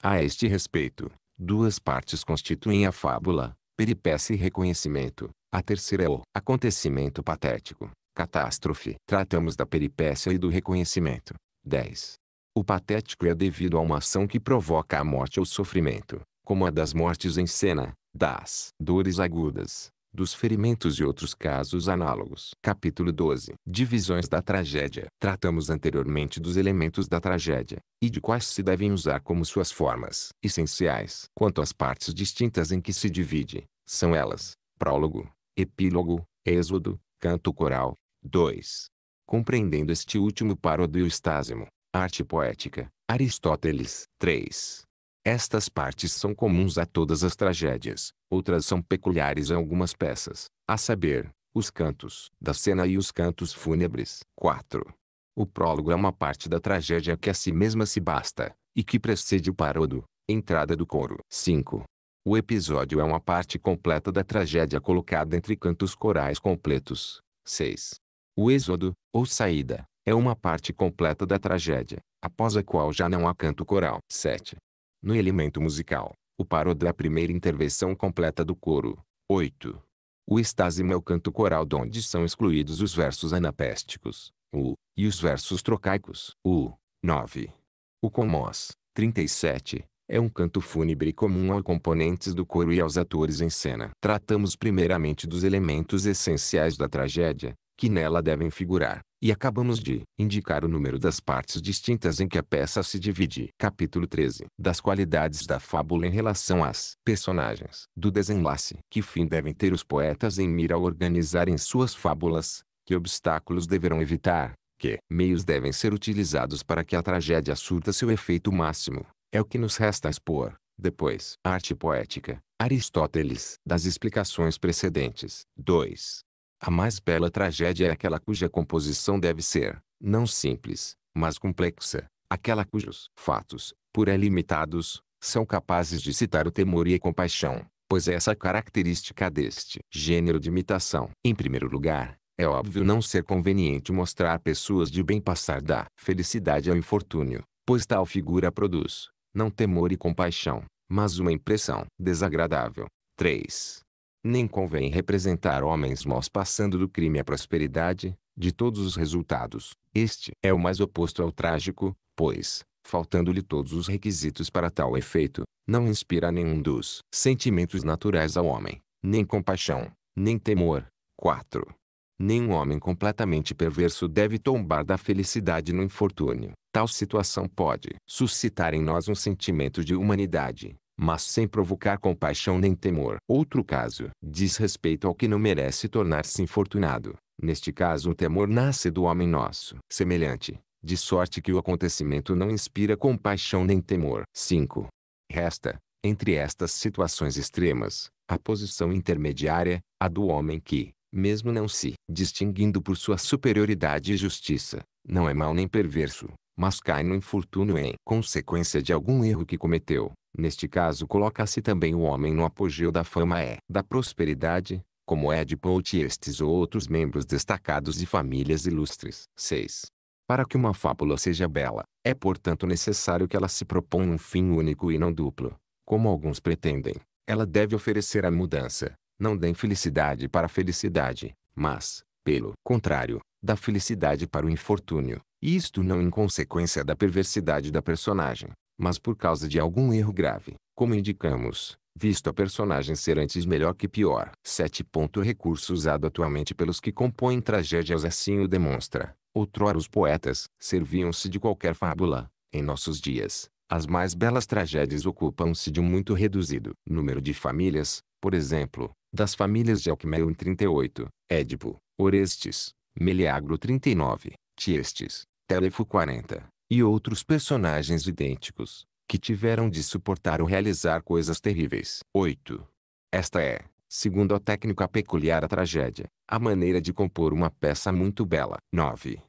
A este respeito, duas partes constituem a fábula, peripécia e reconhecimento. A terceira é o acontecimento patético, catástrofe. Tratamos da peripécia e do reconhecimento. dez. O patético é devido a uma ação que provoca a morte ou sofrimento, como a das mortes em cena, das dores agudas, dos ferimentos e outros casos análogos. Capítulo doze. Divisões da tragédia. Tratamos anteriormente dos elementos da tragédia, e de quais se devem usar como suas formas essenciais. Quanto às partes distintas em que se divide, são elas: prólogo, epílogo, êxodo, canto coral. dois. Compreendendo este último párodo e o estásimo, arte poética, Aristóteles. três. Estas partes são comuns a todas as tragédias, outras são peculiares a algumas peças, a saber, os cantos da cena e os cantos fúnebres. quatro. O prólogo é uma parte da tragédia que a si mesma se basta, e que precede o párodo, entrada do coro. cinco. O episódio é uma parte completa da tragédia colocada entre cantos corais completos. seis. O êxodo, ou saída, é uma parte completa da tragédia, após a qual já não há canto coral. sete. No elemento musical, o párodo é a primeira intervenção completa do coro. oito. O estásimo é o canto coral de onde são excluídos os versos anapésticos, u, e os versos trocaicos, u. nove. O comós, trinta e sete, é um canto fúnebre comum aos componentes do coro e aos atores em cena. Tratamos primeiramente dos elementos essenciais da tragédia, que nela devem figurar, e acabamos de indicar o número das partes distintas em que a peça se divide. Capítulo treze. Das qualidades da fábula em relação às personagens. Do desenlace. Que fim devem ter os poetas em mira ao organizarem suas fábulas? Que obstáculos deverão evitar? Que meios devem ser utilizados para que a tragédia surta seu efeito máximo? É o que nos resta expor. Depois, arte poética. Aristóteles. Das explicações precedentes. dois. A mais bela tragédia é aquela cuja composição deve ser, não simples, mas complexa. Aquela cujos fatos, por ela limitados, são capazes de citar o temor e a compaixão, pois é essa característica deste gênero de imitação. Em primeiro lugar, é óbvio não ser conveniente mostrar pessoas de bem passar da felicidade ao infortúnio, pois tal figura produz, não temor e compaixão, mas uma impressão desagradável. três. Nem convém representar homens maus passando do crime à prosperidade, de todos os resultados. Este é o mais oposto ao trágico, pois, faltando-lhe todos os requisitos para tal efeito, não inspira nenhum dos sentimentos naturais ao homem, nem compaixão, nem temor. quatro. Nenhum homem completamente perverso deve tombar da felicidade no infortúnio. Tal situação pode suscitar em nós um sentimento de humanidade, mas sem provocar compaixão nem temor. Outro caso diz respeito ao que não merece tornar-se infortunado. Neste caso o temor nasce do homem nosso semelhante, de sorte que o acontecimento não inspira compaixão nem temor. cinco. Resta, entre estas situações extremas, a posição intermediária, a do homem que, mesmo não se distinguindo por sua superioridade e justiça, não é mau nem perverso, mas cai no infortúnio em consequência de algum erro que cometeu. Neste caso coloca-se também o homem no apogeu da fama e da prosperidade, como Édipo ou Orestes ou outros membros destacados de famílias ilustres. seis. Para que uma fábula seja bela, é portanto necessário que ela se proponha um fim único e não duplo, como alguns pretendem. Ela deve oferecer a mudança, não da infelicidade para a felicidade, mas, pelo contrário, da felicidade para o infortúnio. Isto não em consequência da perversidade da personagem, mas por causa de algum erro grave, como indicamos, visto a personagem ser antes melhor que pior. sete. O recurso usado atualmente pelos que compõem tragédias assim o demonstra. Outrora os poetas serviam-se de qualquer fábula. Em nossos dias, as mais belas tragédias ocupam-se de um muito reduzido número de famílias, por exemplo, das famílias de Alcmeon trinta e oito, Édipo, Orestes, Meleagro trinta e nove, Tiestes, Telefo quarenta. E outros personagens idênticos, que tiveram de suportar ou realizar coisas terríveis. oito. Esta é, segundo a técnica peculiar à tragédia, a maneira de compor uma peça muito bela. nove.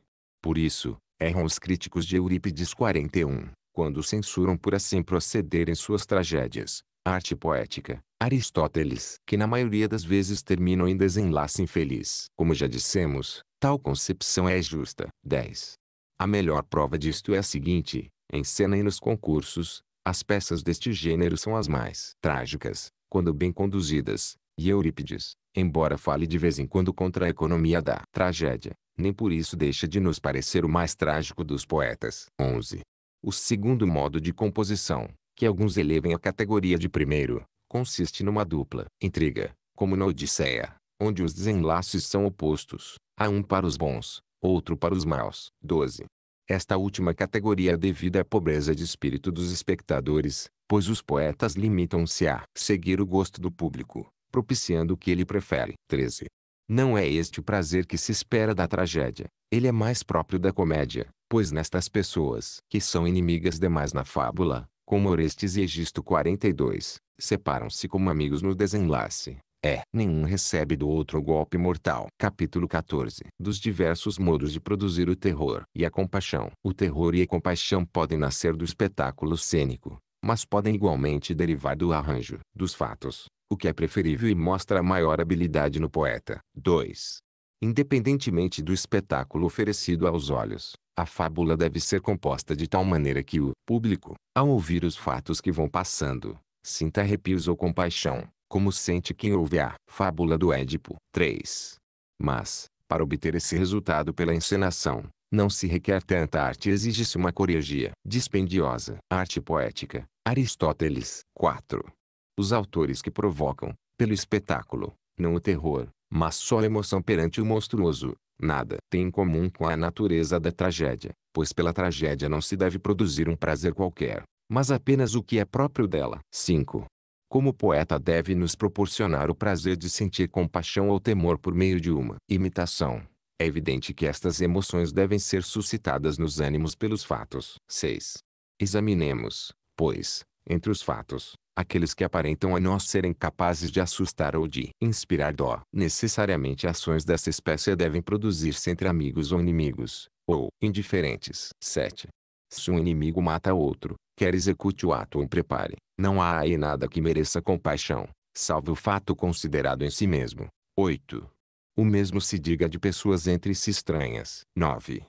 Por isso, erram os críticos de Eurípides quarenta e um, quando censuram por assim proceder em suas tragédias. Arte poética. Aristóteles, que na maioria das vezes terminam em desenlace infeliz. Como já dissemos, tal concepção é justa. dez. A melhor prova disto é a seguinte: em cena e nos concursos, as peças deste gênero são as mais trágicas, quando bem conduzidas, e Eurípides, embora fale de vez em quando contra a economia da tragédia, nem por isso deixa de nos parecer o mais trágico dos poetas. onze. O segundo modo de composição, que alguns elevem à categoria de primeiro, consiste numa dupla intriga, como na Odisseia, onde os desenlaces são opostos, a um para os bons, outro para os maus. doze. Esta última categoria é devida à pobreza de espírito dos espectadores, pois os poetas limitam-se a seguir o gosto do público, propiciando o que ele prefere. treze. Não é este o prazer que se espera da tragédia, ele é mais próprio da comédia, pois nestas pessoas, que são inimigas demais na fábula, como Orestes e Egisto quarenta e dois, separam-se como amigos no desenlace. É, nenhum recebe do outro o golpe mortal. Capítulo quatorze. Dos diversos modos de produzir o terror e a compaixão. O terror e a compaixão podem nascer do espetáculo cênico, mas podem igualmente derivar do arranjo dos fatos, o que é preferível e mostra a maior habilidade no poeta. dois. Independentemente do espetáculo oferecido aos olhos, a fábula deve ser composta de tal maneira que o público, ao ouvir os fatos que vão passando, sinta arrepios ou compaixão, como sente quem ouve a fábula do Édipo. três. Mas, para obter esse resultado pela encenação, Não se requer tanta arte, exige-se uma corurgia dispendiosa. Arte poética, Aristóteles. quatro. Os autores que provocam, pelo espetáculo, não o terror, mas só a emoção perante o monstruoso, nada tem em comum com a natureza da tragédia, pois pela tragédia não se deve produzir um prazer qualquer, mas apenas o que é próprio dela. cinco. Como poeta deve nos proporcionar o prazer de sentir compaixão ou temor por meio de uma imitação. É evidente que estas emoções devem ser suscitadas nos ânimos pelos fatos. seis. Examinemos, pois, entre os fatos, aqueles que aparentam a nós serem capazes de assustar ou de inspirar dó. Necessariamente ações dessa espécie devem produzir-se entre amigos ou inimigos, ou indiferentes. sete. Se um inimigo mata outro, quer execute o ato ou prepare, não há aí nada que mereça compaixão, salvo o fato considerado em si mesmo. oito. O mesmo se diga de pessoas entre si estranhas. nove.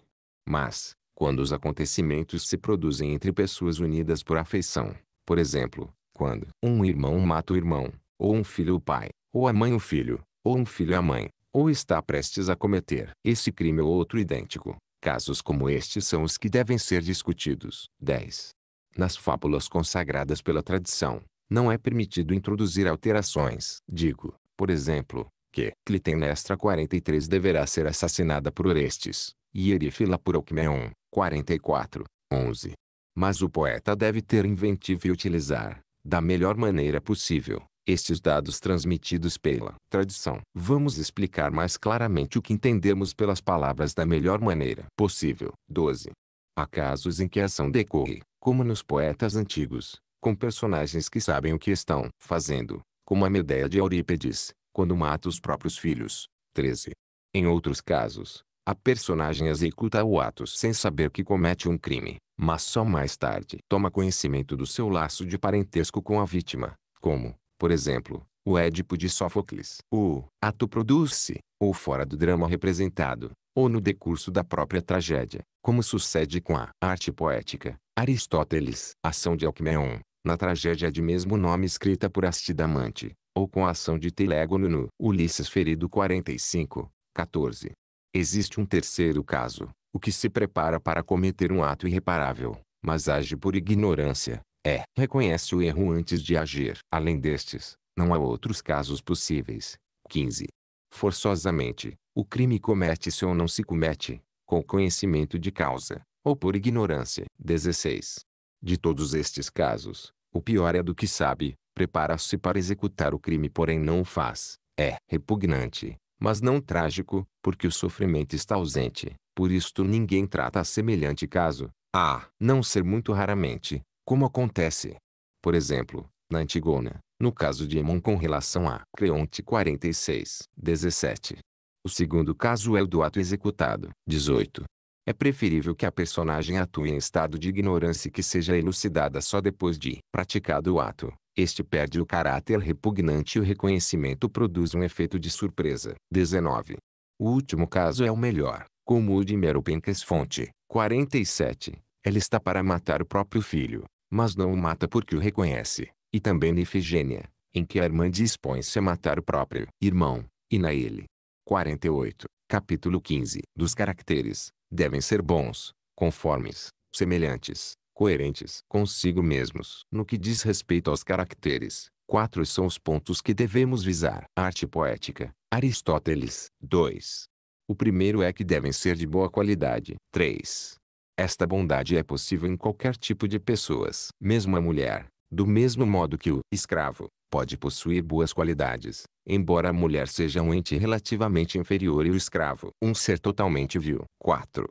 Mas, quando os acontecimentos se produzem entre pessoas unidas por afeição, por exemplo, quando um irmão mata o irmão, ou um filho o pai, ou a mãe o filho, ou um filho a mãe, ou está prestes a cometer esse crime ou outro idêntico, casos como estes são os que devem ser discutidos. dez. Nas fábulas consagradas pela tradição, não é permitido introduzir alterações. Digo, por exemplo, que Clitemnestra quarenta e três deverá ser assassinada por Orestes, e Erifila por Alcmeon, quarenta e quatro, onze. Mas o poeta deve ter inventivo e utilizar, da melhor maneira possível, estes dados transmitidos pela tradição. Vamos explicar mais claramente o que entendemos pelas palavras da melhor maneira possível. doze. Há casos em que a ação decorre, como nos poetas antigos, com personagens que sabem o que estão fazendo, como a Medéia de Eurípides, quando mata os próprios filhos. treze. Em outros casos, a personagem executa o ato sem saber que comete um crime, mas só mais tarde toma conhecimento do seu laço de parentesco com a vítima, como, por exemplo, o Édipo de Sófocles. O ato produz-se, ou fora do drama representado, ou no decurso da própria tragédia, como sucede com a arte poética, Aristóteles. A ação de Alcmeon, na tragédia de mesmo nome escrita por Astidamante, ou com a ação de Telégono no Ulisses ferido quarenta e cinco, quatorze. Existe um terceiro caso, o que se prepara para cometer um ato irreparável, mas age por ignorância. É, reconhece o erro antes de agir. Além destes, não há outros casos possíveis. quinze. Forçosamente, o crime comete-se ou não se comete, com conhecimento de causa, ou por ignorância. dezesseis. De todos estes casos, o pior é do que sabe, prepara-se para executar o crime porém não o faz. É repugnante, mas não trágico, porque o sofrimento está ausente. Por isto ninguém trata semelhante caso, a não ser muito raramente, como acontece, por exemplo, na Antigona, no caso de Hemon com relação a Cleonte quarenta e seis. dezessete. O segundo caso é o do ato executado. dezoito. É preferível que a personagem atue em estado de ignorância que seja elucidada só depois de praticado o ato. Este perde o caráter repugnante e o reconhecimento produz um efeito de surpresa. dezenove. O último caso é o melhor, como o de Meropencas Fonte, quarenta e sete. Ela está para matar o próprio filho, mas não o mata porque o reconhece, e também na Ifigênia, em que a irmã dispõe-se a matar o próprio irmão, e na ele. quarenta e oito, capítulo quinze. Dos caracteres, devem ser bons, conformes, semelhantes, coerentes consigo mesmos. No que diz respeito aos caracteres, quatro são os pontos que devemos visar. Arte poética, Aristóteles. dois. O primeiro é que devem ser de boa qualidade. três. Esta bondade é possível em qualquer tipo de pessoas. Mesmo a mulher, do mesmo modo que o escravo, pode possuir boas qualidades, embora a mulher seja um ente relativamente inferior e o escravo um ser totalmente vil. quatro.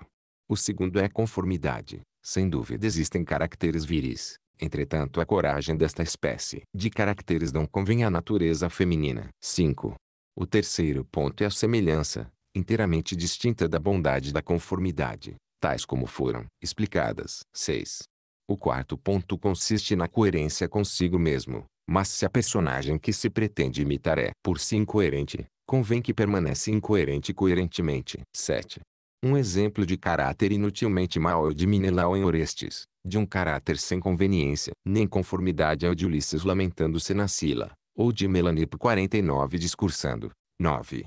O segundo é conformidade. Sem dúvida existem caracteres viris, entretanto a coragem desta espécie de caracteres não convém à natureza feminina. cinco. O terceiro ponto é a semelhança, inteiramente distinta da bondade e da conformidade, tais como foram explicadas. seis. O quarto ponto consiste na coerência consigo mesmo, mas se a personagem que se pretende imitar é por si incoerente, convém que permaneça incoerente coerentemente. sete. Um exemplo de caráter inutilmente mau é o de Menelau em Orestes, de um caráter sem conveniência nem conformidade ao de Ulisses lamentando-se na Sila, ou de Melanipo quarenta e nove discursando. nove.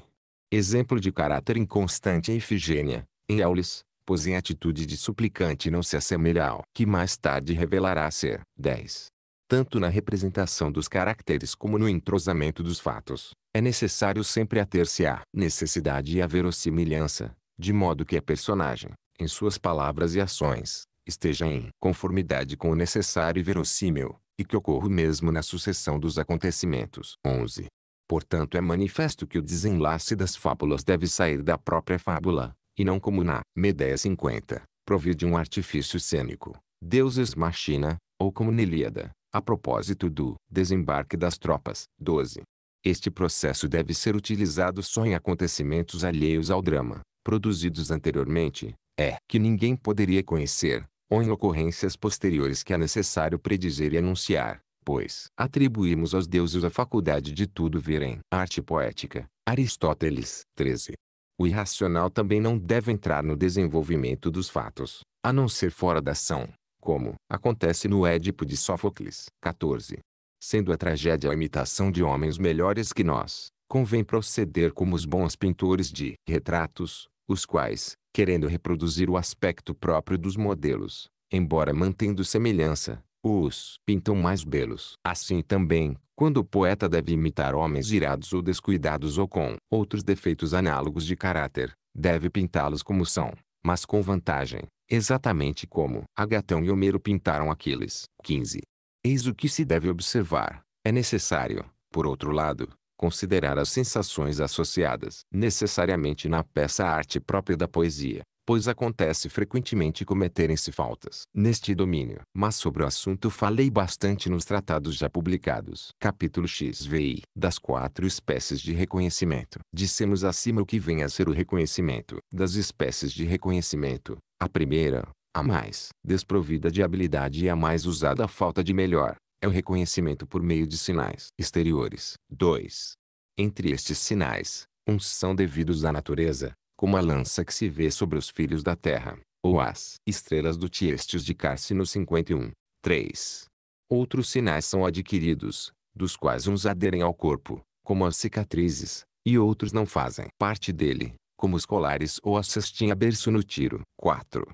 Exemplo de caráter inconstante é Ifigênia, em Aulis, pois em atitude de suplicante não se assemelha ao que mais tarde revelará ser. dez. Tanto na representação dos caracteres como no entrosamento dos fatos, é necessário sempre ater-se à necessidade e à verossimilhança, de modo que a personagem, em suas palavras e ações, esteja em conformidade com o necessário e verossímil, e que ocorra o mesmo na sucessão dos acontecimentos. onze. Portanto, é manifesto que o desenlace das fábulas deve sair da própria fábula, e não como na Medéia cinquenta, provir de um artifício cênico, deuses machina, ou como na Ilíada, a propósito do desembarque das tropas. doze. Este processo deve ser utilizado só em acontecimentos alheios ao drama, produzidos anteriormente, é que ninguém poderia conhecer, ou em ocorrências posteriores que é necessário predizer e anunciar, pois atribuímos aos deuses a faculdade de tudo ver em arte poética. Aristóteles. treze. O irracional também não deve entrar no desenvolvimento dos fatos, a não ser fora da ação, como acontece no Édipo de Sófocles. quatorze. Sendo a tragédia a imitação de homens melhores que nós, convém proceder como os bons pintores de retratos, os quais, querendo reproduzir o aspecto próprio dos modelos, embora mantendo semelhança, os pintam mais belos. Assim também, quando o poeta deve imitar homens irados ou descuidados ou com outros defeitos análogos de caráter, deve pintá-los como são, mas com vantagem, exatamente como Agatão e Homero pintaram Aquiles. quinze. Eis o que se deve observar. É necessário, por outro lado, considerar as sensações associadas necessariamente na peça à arte própria da poesia, pois acontece frequentemente cometerem-se faltas neste domínio. Mas sobre o assunto falei bastante nos tratados já publicados. Capítulo sexto. Das quatro espécies de reconhecimento. Dissemos acima o que vem a ser o reconhecimento. Das espécies de reconhecimento, a primeira, a mais desprovida de habilidade e a mais usada à falta de melhor, é o reconhecimento por meio de sinais exteriores. dois. Entre estes sinais, uns são devidos à natureza, como a lança que se vê sobre os filhos da terra, ou as estrelas do Tiestes de Cársino cinquenta e um. três. Outros sinais são adquiridos, dos quais uns aderem ao corpo, como as cicatrizes, e outros não fazem parte dele, como os colares ou a cestinha berço no tiro. quatro.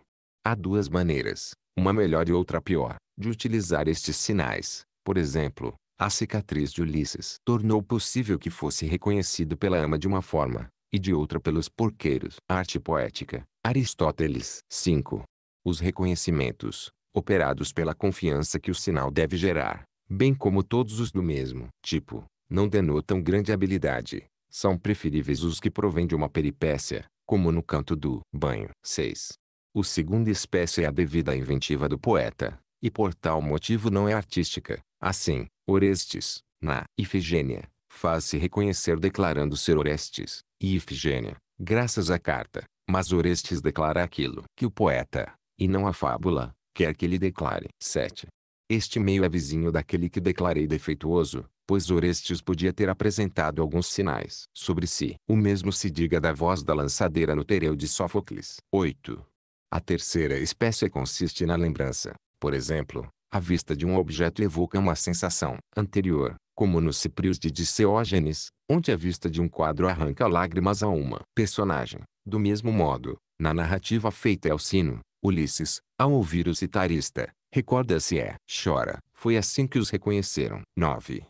Há duas maneiras, uma melhor e outra pior, de utilizar estes sinais. Por exemplo, a cicatriz de Ulisses tornou possível que fosse reconhecido pela ama de uma forma, e de outra pelos porqueiros. Arte poética. Aristóteles. cinco. Os reconhecimentos, operados pela confiança que o sinal deve gerar, bem como todos os do mesmo tipo, não denotam grande habilidade. São preferíveis os que provêm de uma peripécia, como no canto do banho. seis. O segunda espécie é a devida à inventiva do poeta, e por tal motivo não é artística. Assim, Orestes, na Ifigênia, faz-se reconhecer declarando ser Orestes, e Ifigênia, graças à carta, mas Orestes declara aquilo que o poeta, e não a fábula, quer que ele declare. sete. Este meio é vizinho daquele que declarei defeituoso, pois Orestes podia ter apresentado alguns sinais sobre si. O mesmo se diga da voz da lançadeira no Tereu de Sófocles. oito. A terceira espécie consiste na lembrança. Por exemplo, a vista de um objeto evoca uma sensação anterior, como nos Ciprios de Diceógenes, onde a vista de um quadro arranca lágrimas a uma personagem. Do mesmo modo, na narrativa feita ao sino, Ulisses, ao ouvir o citarista, recorda-se e chora. Foi assim que os reconheceram. nove.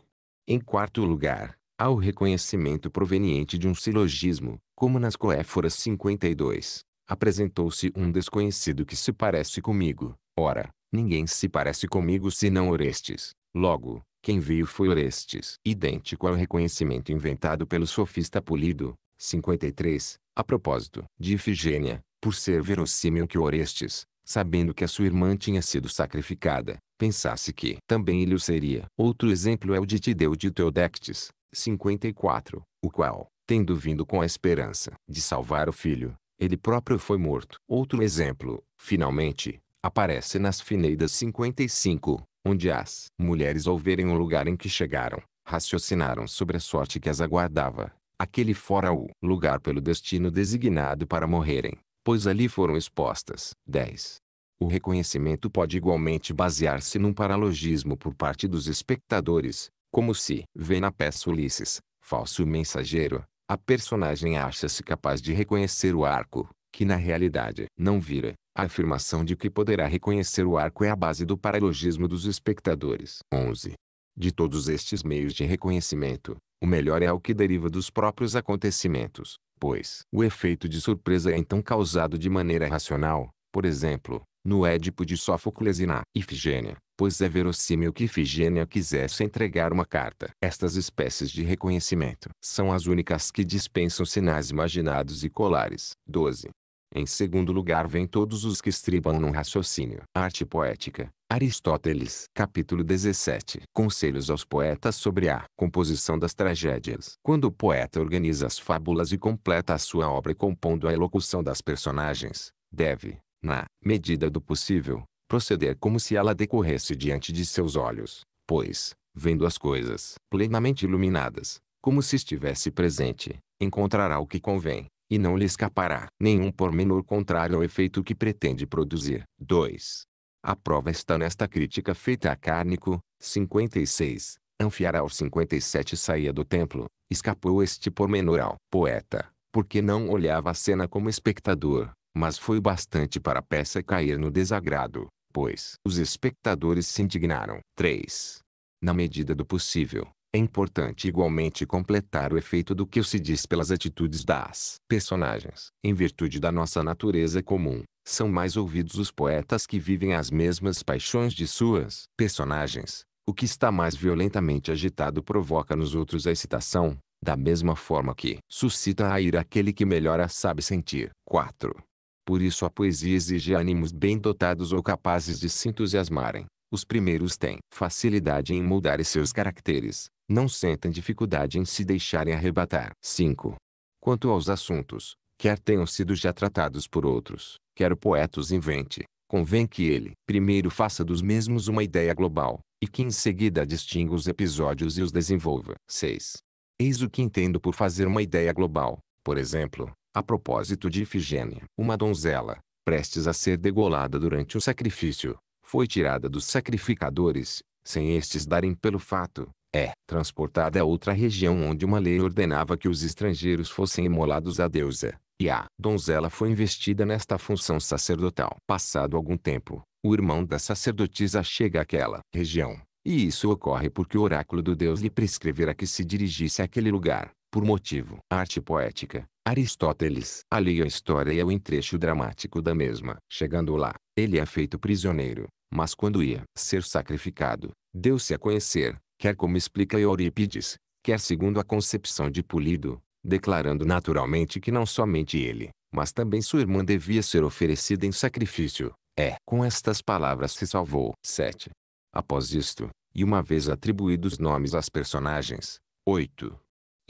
Em quarto lugar, há o reconhecimento proveniente de um silogismo, como nas Coéforas cinquenta e dois. Apresentou-se um desconhecido que se parece comigo. Ora, ninguém se parece comigo senão Orestes. Logo, quem veio foi Orestes. Idêntico ao reconhecimento inventado pelo sofista Polido, cinquenta e três, a propósito de Ifigênia, por ser verossímil que Orestes, sabendo que a sua irmã tinha sido sacrificada, pensasse que também ele o seria. Outro exemplo é o de Tideu de Teodectes, cinquenta e quatro, o qual, tendo vindo com a esperança de salvar o filho, ele próprio foi morto. Outro exemplo, finalmente, aparece nas Fineidas cinquenta e cinco, onde as mulheres, ao verem o lugar em que chegaram, raciocinaram sobre a sorte que as aguardava, aquele fora o lugar pelo destino designado para morrerem, pois ali foram expostas. dez. O reconhecimento pode igualmente basear-se num paralogismo por parte dos espectadores, como se vê na peça Ulisses, falso mensageiro. A personagem acha-se capaz de reconhecer o arco, que na realidade não vira. A afirmação de que poderá reconhecer o arco é a base do paralogismo dos espectadores. onze. De todos estes meios de reconhecimento, o melhor é o que deriva dos próprios acontecimentos, pois o efeito de surpresa é então causado de maneira racional, por exemplo, no Édipo de Sófocles e na Ifigênia, pois é verossímil que Ifigênia quisesse entregar uma carta. Estas espécies de reconhecimento são as únicas que dispensam sinais imaginados e colares. doze. Em segundo lugar vêm todos os que estribam num raciocínio. Arte poética, Aristóteles. Capítulo dezessete. Conselhos aos poetas sobre a composição das tragédias. Quando o poeta organiza as fábulas e completa a sua obra compondo a elocução das personagens, deve, na medida do possível, proceder como se ela decorresse diante de seus olhos, pois, vendo as coisas plenamente iluminadas, como se estivesse presente, encontrará o que convém, e não lhe escapará nenhum pormenor contrário ao efeito que pretende produzir. dois. A prova está nesta crítica feita a Cárnico, cinquenta e seis, Anfiará ao cinquenta e sete saía do templo, escapou este pormenor ao poeta, porque não olhava a cena como espectador, mas foi bastante para a peça cair no desagrado, pois os espectadores se indignaram. três. Na medida do possível, é importante igualmente completar o efeito do que se diz pelas atitudes das personagens. Em virtude da nossa natureza comum, são mais ouvidos os poetas que vivem as mesmas paixões de suas personagens. O que está mais violentamente agitado provoca nos outros a excitação, da mesma forma que suscita a ira aquele que melhor a sabe sentir. quatro. Por isso a poesia exige ânimos bem dotados ou capazes de se entusiasmarem. Os primeiros têm facilidade em moldar seus caracteres, não sentem dificuldade em se deixarem arrebatar. cinco. Quanto aos assuntos, quer tenham sido já tratados por outros, quer o poeta os invente, convém que ele primeiro faça dos mesmos uma ideia global, e que em seguida distinga os episódios e os desenvolva. seis. Eis o que entendo por fazer uma ideia global, por exemplo, a propósito de Ifigênia. Uma donzela, prestes a ser degolada durante o sacrifício, foi tirada dos sacrificadores, sem estes darem pelo fato, é transportada a outra região onde uma lei ordenava que os estrangeiros fossem imolados à deusa, e a donzela foi investida nesta função sacerdotal. Passado algum tempo, o irmão da sacerdotisa chega àquela região, e isso ocorre porque o oráculo do deus lhe prescrevera que se dirigisse àquele lugar, por motivo. Arte poética, Aristóteles. A lei, a história e é o entrecho dramático da mesma. Chegando lá, ele é feito prisioneiro. Mas quando ia ser sacrificado, deu-se a conhecer, quer como explica Eurípides, quer segundo a concepção de Polido, declarando naturalmente que não somente ele, mas também sua irmã devia ser oferecida em sacrifício. É, com estas palavras se salvou. sete. Após isto, e uma vez atribuídos nomes às personagens. oito.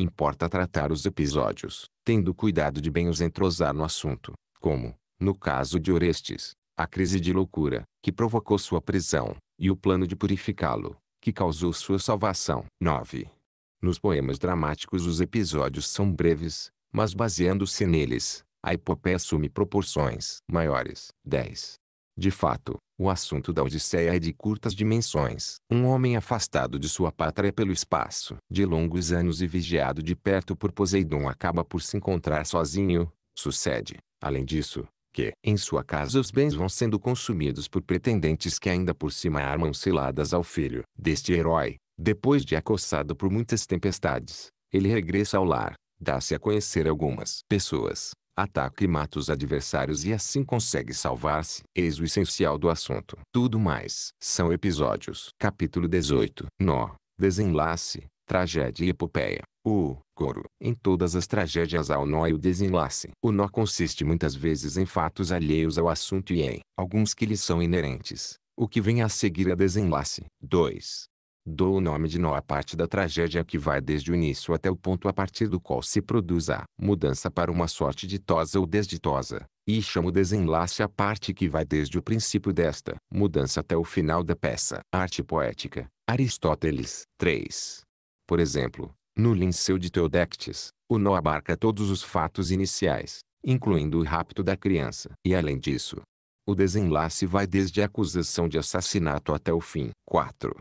Importa tratar os episódios, tendo cuidado de bem os entrosar no assunto, como, no caso de Orestes, a crise de loucura, que provocou sua prisão, e o plano de purificá-lo, que causou sua salvação. nove. Nos poemas dramáticos os episódios são breves, mas baseando-se neles, a epopeia assume proporções maiores. dez. De fato, o assunto da Odisseia é de curtas dimensões. Um homem afastado de sua pátria pelo espaço de longos anos e vigiado de perto por Poseidon acaba por se encontrar sozinho. Sucede, além disso, que, em sua casa os bens vão sendo consumidos por pretendentes que ainda por cima armam ciladas ao filho deste herói. Depois de acossado por muitas tempestades, ele regressa ao lar, dá-se a conhecer algumas pessoas, ataca e mata os adversários e assim consegue salvar-se. Eis o essencial do assunto. Tudo mais são episódios. Capítulo dezoito. Nó, desenlace, tragédia e epopeia. O coro. Em todas as tragédias há o nó e o desenlace. O nó consiste muitas vezes em fatos alheios ao assunto e em alguns que lhe são inerentes. O que vem a seguir é desenlace. dois. Dou o nome de nó à parte da tragédia que vai desde o início até o ponto a partir do qual se produz a mudança para uma sorte ditosa ou desditosa, e chamo desenlace à parte que vai desde o princípio desta mudança até o final da peça. Arte poética, Aristóteles. três. Por exemplo, no Linceu de Teodectes, o nó abarca todos os fatos iniciais, incluindo o rapto da criança. E além disso, o desenlace vai desde a acusação de assassinato até o fim. quatro.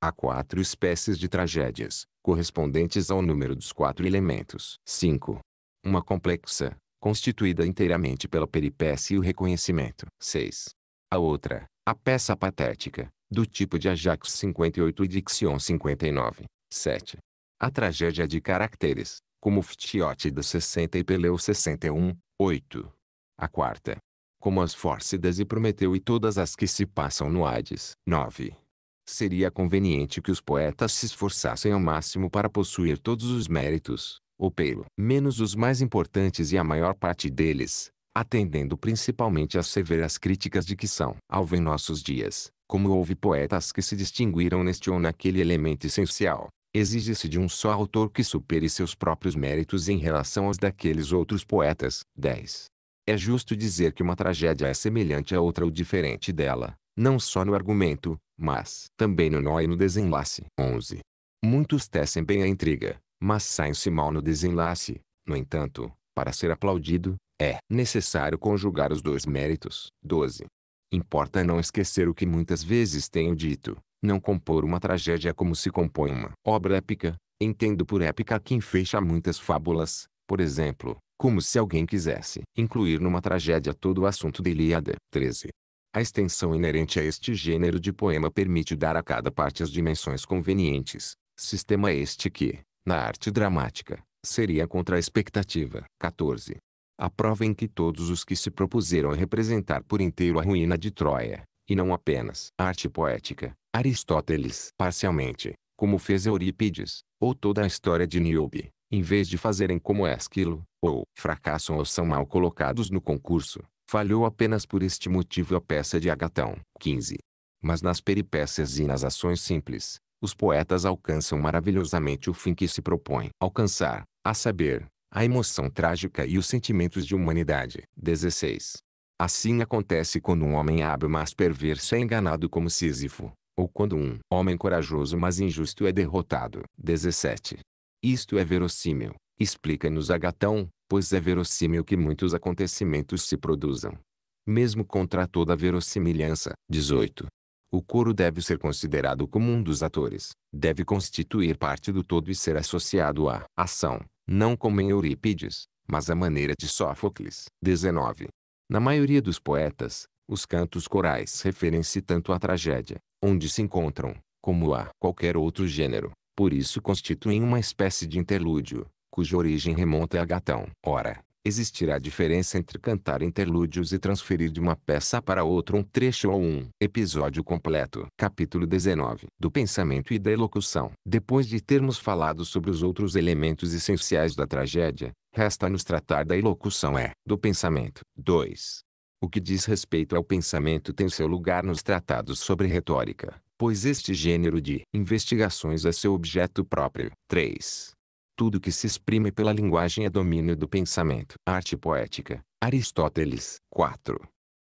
Há quatro espécies de tragédias, correspondentes ao número dos quatro elementos. cinco. Uma complexa, constituída inteiramente pela peripécia e o reconhecimento. seis. A outra, a peça patética, do tipo de Ajax cinquenta e oito e Diction cinquenta e nove. sete. A tragédia de caracteres, como Ftiótides sessenta e Peleu sessenta e um. oito. A quarta, como as Fórcidas e Prometeu e todas as que se passam no Hades. nove. Seria conveniente que os poetas se esforçassem ao máximo para possuir todos os méritos, ou pelo menos os mais importantes e a maior parte deles, atendendo principalmente às severas críticas de que são alvo em nossos dias. Como houve poetas que se distinguiram neste ou naquele elemento essencial, exige-se de um só autor que supere seus próprios méritos em relação aos daqueles outros poetas. dez. É justo dizer que uma tragédia é semelhante a outra ou diferente dela, não só no argumento, mas também no nó e no desenlace. onze. Muitos tecem bem a intriga, mas saem-se mal no desenlace. No entanto, para ser aplaudido, é necessário conjugar os dois méritos. doze. Importa não esquecer o que muitas vezes tenho dito. Não compor uma tragédia como se compõe uma obra épica. Entendo por épica quem fecha muitas fábulas, por exemplo, como se alguém quisesse incluir numa tragédia todo o assunto da Ilíada. treze. A extensão inerente a este gênero de poema permite dar a cada parte as dimensões convenientes, sistema este que, na arte dramática, seria contra a expectativa. quatorze. A prova em que todos os que se propuseram a representar por inteiro a ruína de Troia, e não apenas a arte poética, Aristóteles parcialmente, como fez Eurípides, ou toda a história de Niobe, em vez de fazerem como Esquilo, ou fracassam ou são mal colocados no concurso, falhou apenas por este motivo a peça de Agatão. quinze. Mas nas peripécias e nas ações simples, os poetas alcançam maravilhosamente o fim que se propõem alcançar, a saber, a emoção trágica e os sentimentos de humanidade. dezesseis. Assim acontece quando um homem hábil mas perverso é enganado como Sísifo, ou quando um homem corajoso mas injusto é derrotado. dezessete. Isto é verossímil, explica-nos Agatão, pois é verossímil que muitos acontecimentos se produzam, mesmo contra toda a verossimilhança. dezoito. O coro deve ser considerado como um dos atores, deve constituir parte do todo e ser associado à ação, não como em Eurípides, mas à maneira de Sófocles. dezenove. Na maioria dos poetas, os cantos corais referem-se tanto à tragédia, onde se encontram, como a qualquer outro gênero, por isso constituem uma espécie de interlúdio, cuja origem remonta a Agatão. Ora, existirá diferença entre cantar interlúdios e transferir de uma peça para outra um trecho ou um episódio completo. Capítulo dezenove. Do pensamento e da elocução. Depois de termos falado sobre os outros elementos essenciais da tragédia, resta-nos tratar da elocução e do pensamento. dois. O que diz respeito ao pensamento tem seu lugar nos tratados sobre retórica, pois este gênero de investigações é seu objeto próprio. três. Tudo que se exprime pela linguagem é domínio do pensamento. Arte poética, Aristóteles. quatro.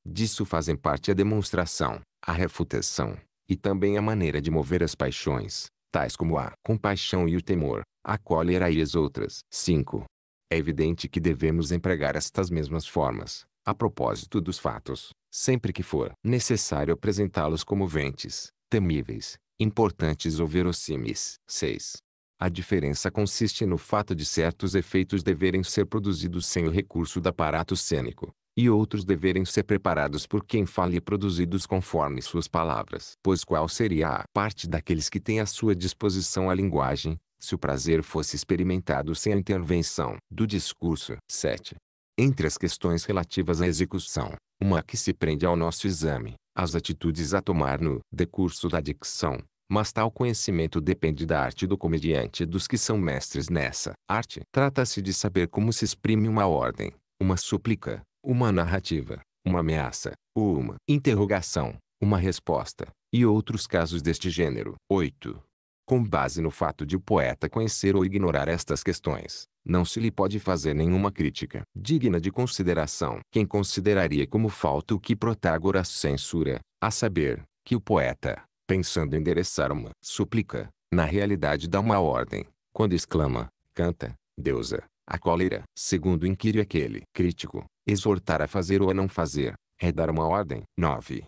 Disso fazem parte a demonstração, a refutação, e também a maneira de mover as paixões, tais como a compaixão e o temor, a cólera e as outras. cinco. É evidente que devemos empregar estas mesmas formas, a propósito dos fatos, sempre que for necessário apresentá-los comoventes, temíveis, importantes ou verossímeis. seis. A diferença consiste no fato de certos efeitos deverem ser produzidos sem o recurso do aparato cênico, e outros deverem ser preparados por quem fala e produzidos conforme suas palavras. Pois qual seria a parte daqueles que têm à sua disposição a linguagem, se o prazer fosse experimentado sem a intervenção do discurso? sete. Entre as questões relativas à execução, uma que se prende ao nosso exame, as atitudes a tomar no decurso da dicção, mas tal conhecimento depende da arte do comediante e dos que são mestres nessa arte. Trata-se de saber como se exprime uma ordem, uma súplica, uma narrativa, uma ameaça, ou uma interrogação, uma resposta, e outros casos deste gênero. oito. Com base no fato de o poeta conhecer ou ignorar estas questões, não se lhe pode fazer nenhuma crítica digna de consideração. Quem consideraria como falta o que Protágoras censura, a saber, que o poeta, pensando em endereçar uma súplica, na realidade dá uma ordem, quando exclama, canta, deusa, a cólera. Segundo inquire aquele crítico, exortar a fazer ou a não fazer, é dar uma ordem. nove.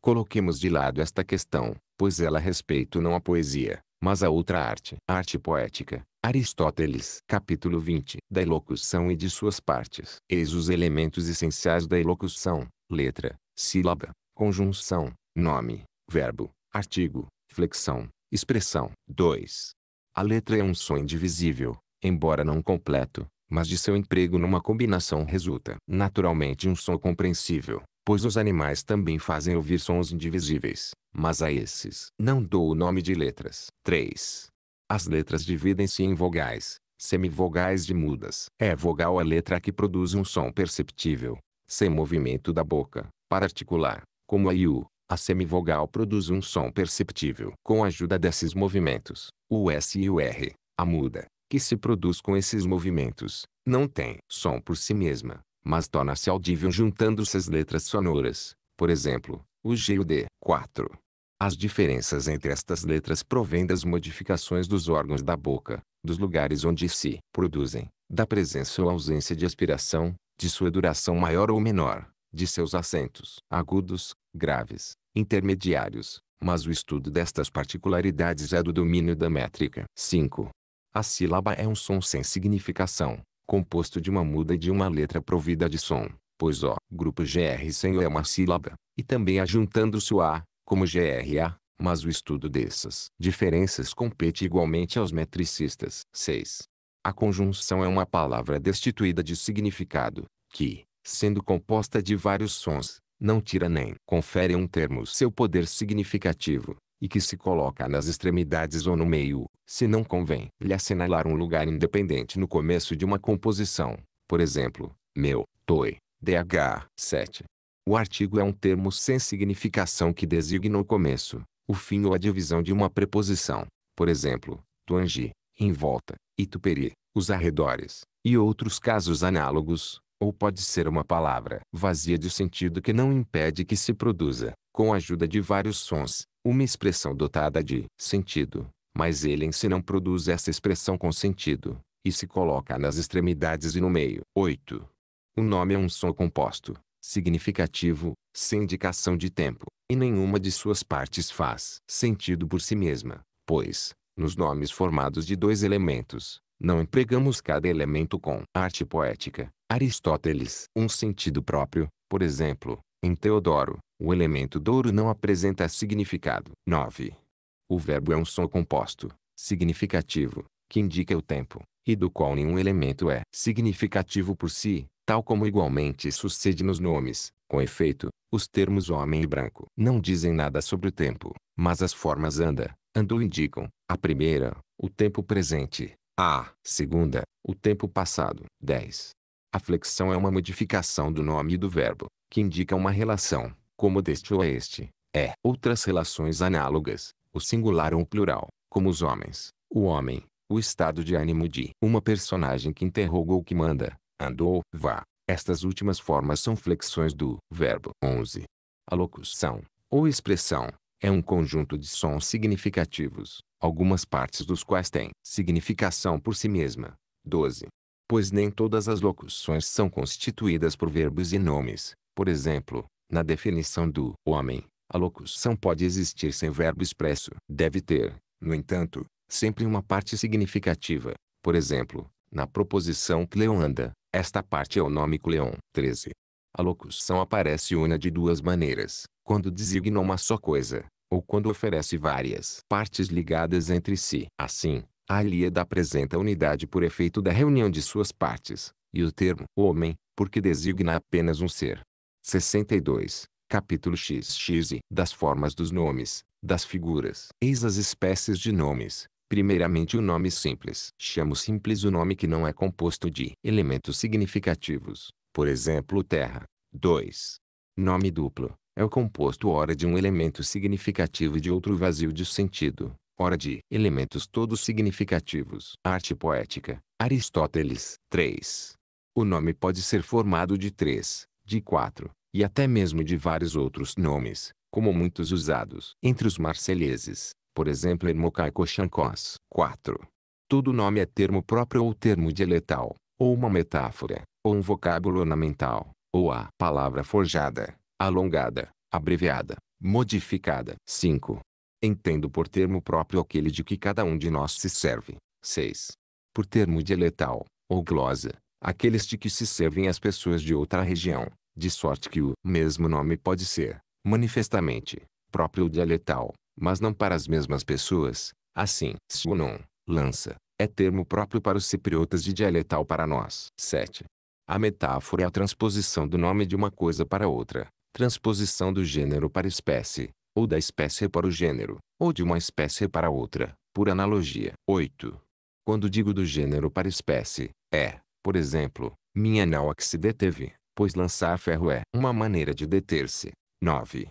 Coloquemos de lado esta questão, pois ela a respeito não a poesia, mas a outra arte. Arte poética. Aristóteles. Capítulo vinte. Da elocução e de suas partes. Eis os elementos essenciais da elocução. Letra, sílaba, conjunção, nome, verbo, artigo, flexão, expressão. dois. A letra é um som indivisível, embora não completo, mas de seu emprego numa combinação resulta naturalmente um som compreensível, pois os animais também fazem ouvir sons indivisíveis, mas a esses não dou o nome de letras. três. As letras dividem-se em vogais, semivogais e mudas. É vogal a letra que produz um som perceptível, sem movimento da boca, para articular, como a iu. A semivogal produz um som perceptível. Com a ajuda desses movimentos, o S e o R, a muda, que se produz com esses movimentos, não tem som por si mesma, mas torna-se audível juntando-se as letras sonoras, por exemplo, o G e o D. quatro. As diferenças entre estas letras provêm das modificações dos órgãos da boca, dos lugares onde se produzem, da presença ou ausência de aspiração, de sua duração maior ou menor, de seus acentos agudos, graves, intermediários, mas o estudo destas particularidades é do domínio da métrica. cinco. A sílaba é um som sem significação, composto de uma muda e de uma letra provida de som, pois o grupo G R sem O é uma sílaba, e também a juntando-se o A, como G R A, mas o estudo dessas diferenças compete igualmente aos metricistas. seis. A conjunção é uma palavra destituída de significado, que, sendo composta de vários sons, não tira nem confere a um termo seu poder significativo, e que se coloca nas extremidades ou no meio, se não convém lhe assinalar um lugar independente no começo de uma composição, por exemplo, meu, toi, dh. sete. O artigo é um termo sem significação que designa o começo, o fim ou a divisão de uma preposição, por exemplo, tuangi, em volta, Ituperi, os arredores, e outros casos análogos. Ou pode ser uma palavra vazia de sentido que não impede que se produza, com a ajuda de vários sons, uma expressão dotada de sentido, mas ele em si não produz essa expressão com sentido, e se coloca nas extremidades e no meio. oito. O nome é um som composto, significativo, sem indicação de tempo, e nenhuma de suas partes faz sentido por si mesma, pois, nos nomes formados de dois elementos, não empregamos cada elemento com arte poética. Aristóteles. Um sentido próprio, por exemplo, em Teodoro, o elemento douro não apresenta significado. nove. O verbo é um som composto, significativo, que indica o tempo, e do qual nenhum elemento é significativo por si, tal como igualmente sucede nos nomes. Com efeito, os termos homem e branco não dizem nada sobre o tempo, mas as formas anda, andou indicam, a primeira, o tempo presente, a segunda, o tempo passado. dez. A flexão é uma modificação do nome e do verbo, que indica uma relação, como deste ou este, é. Outras relações análogas, o singular ou o plural, como os homens, o homem, o estado de ânimo de uma personagem que interroga ou que manda, andou, vá. Estas últimas formas são flexões do verbo. onze. A locução, ou expressão, é um conjunto de sons significativos, algumas partes dos quais têm significação por si mesma. doze. Pois nem todas as locuções são constituídas por verbos e nomes. Por exemplo, na definição do homem, a locução pode existir sem verbo expresso. Deve ter, no entanto, sempre uma parte significativa. Por exemplo, na proposição Cleon anda, esta parte é o nome Cleon. treze. A locução aparece una de duas maneiras, quando designa uma só coisa, ou quando oferece várias partes ligadas entre si. Assim, a Ilíada apresenta unidade por efeito da reunião de suas partes, e o termo homem, porque designa apenas um ser. sessenta e dois. Capítulo vinte e das formas dos nomes, das figuras. Eis as espécies de nomes. Primeiramente o nome simples. Chamo simples o nome que não é composto de elementos significativos, por exemplo terra. dois. Nome duplo. É o composto ora de um elemento significativo e de outro vazio de sentido, ora de elementos todos significativos. Arte poética. Aristóteles. três. O nome pode ser formado de três, de quatro, e até mesmo de vários outros nomes, como muitos usados entre os marselheses, por exemplo Hermocaico-Chancós. quatro. Todo nome é termo próprio ou termo dialetal, ou uma metáfora, ou um vocábulo ornamental, ou a palavra forjada, alongada, abreviada, modificada. cinco. Entendo por termo próprio aquele de que cada um de nós se serve. seis. Por termo dialetal, ou glosa, aqueles de que se servem as pessoas de outra região, de sorte que o mesmo nome pode ser, manifestamente, próprio dialetal, mas não para as mesmas pessoas. Assim, sunon, lança, é termo próprio para os cipriotas de dialetal para nós. sete. A metáfora é a transposição do nome de uma coisa para outra, transposição do gênero para espécie, ou da espécie para o gênero, ou de uma espécie para outra, por analogia. oito. Quando digo do gênero para espécie, é, por exemplo, minha nau que se deteve, pois lançar ferro é uma maneira de deter-se. nove.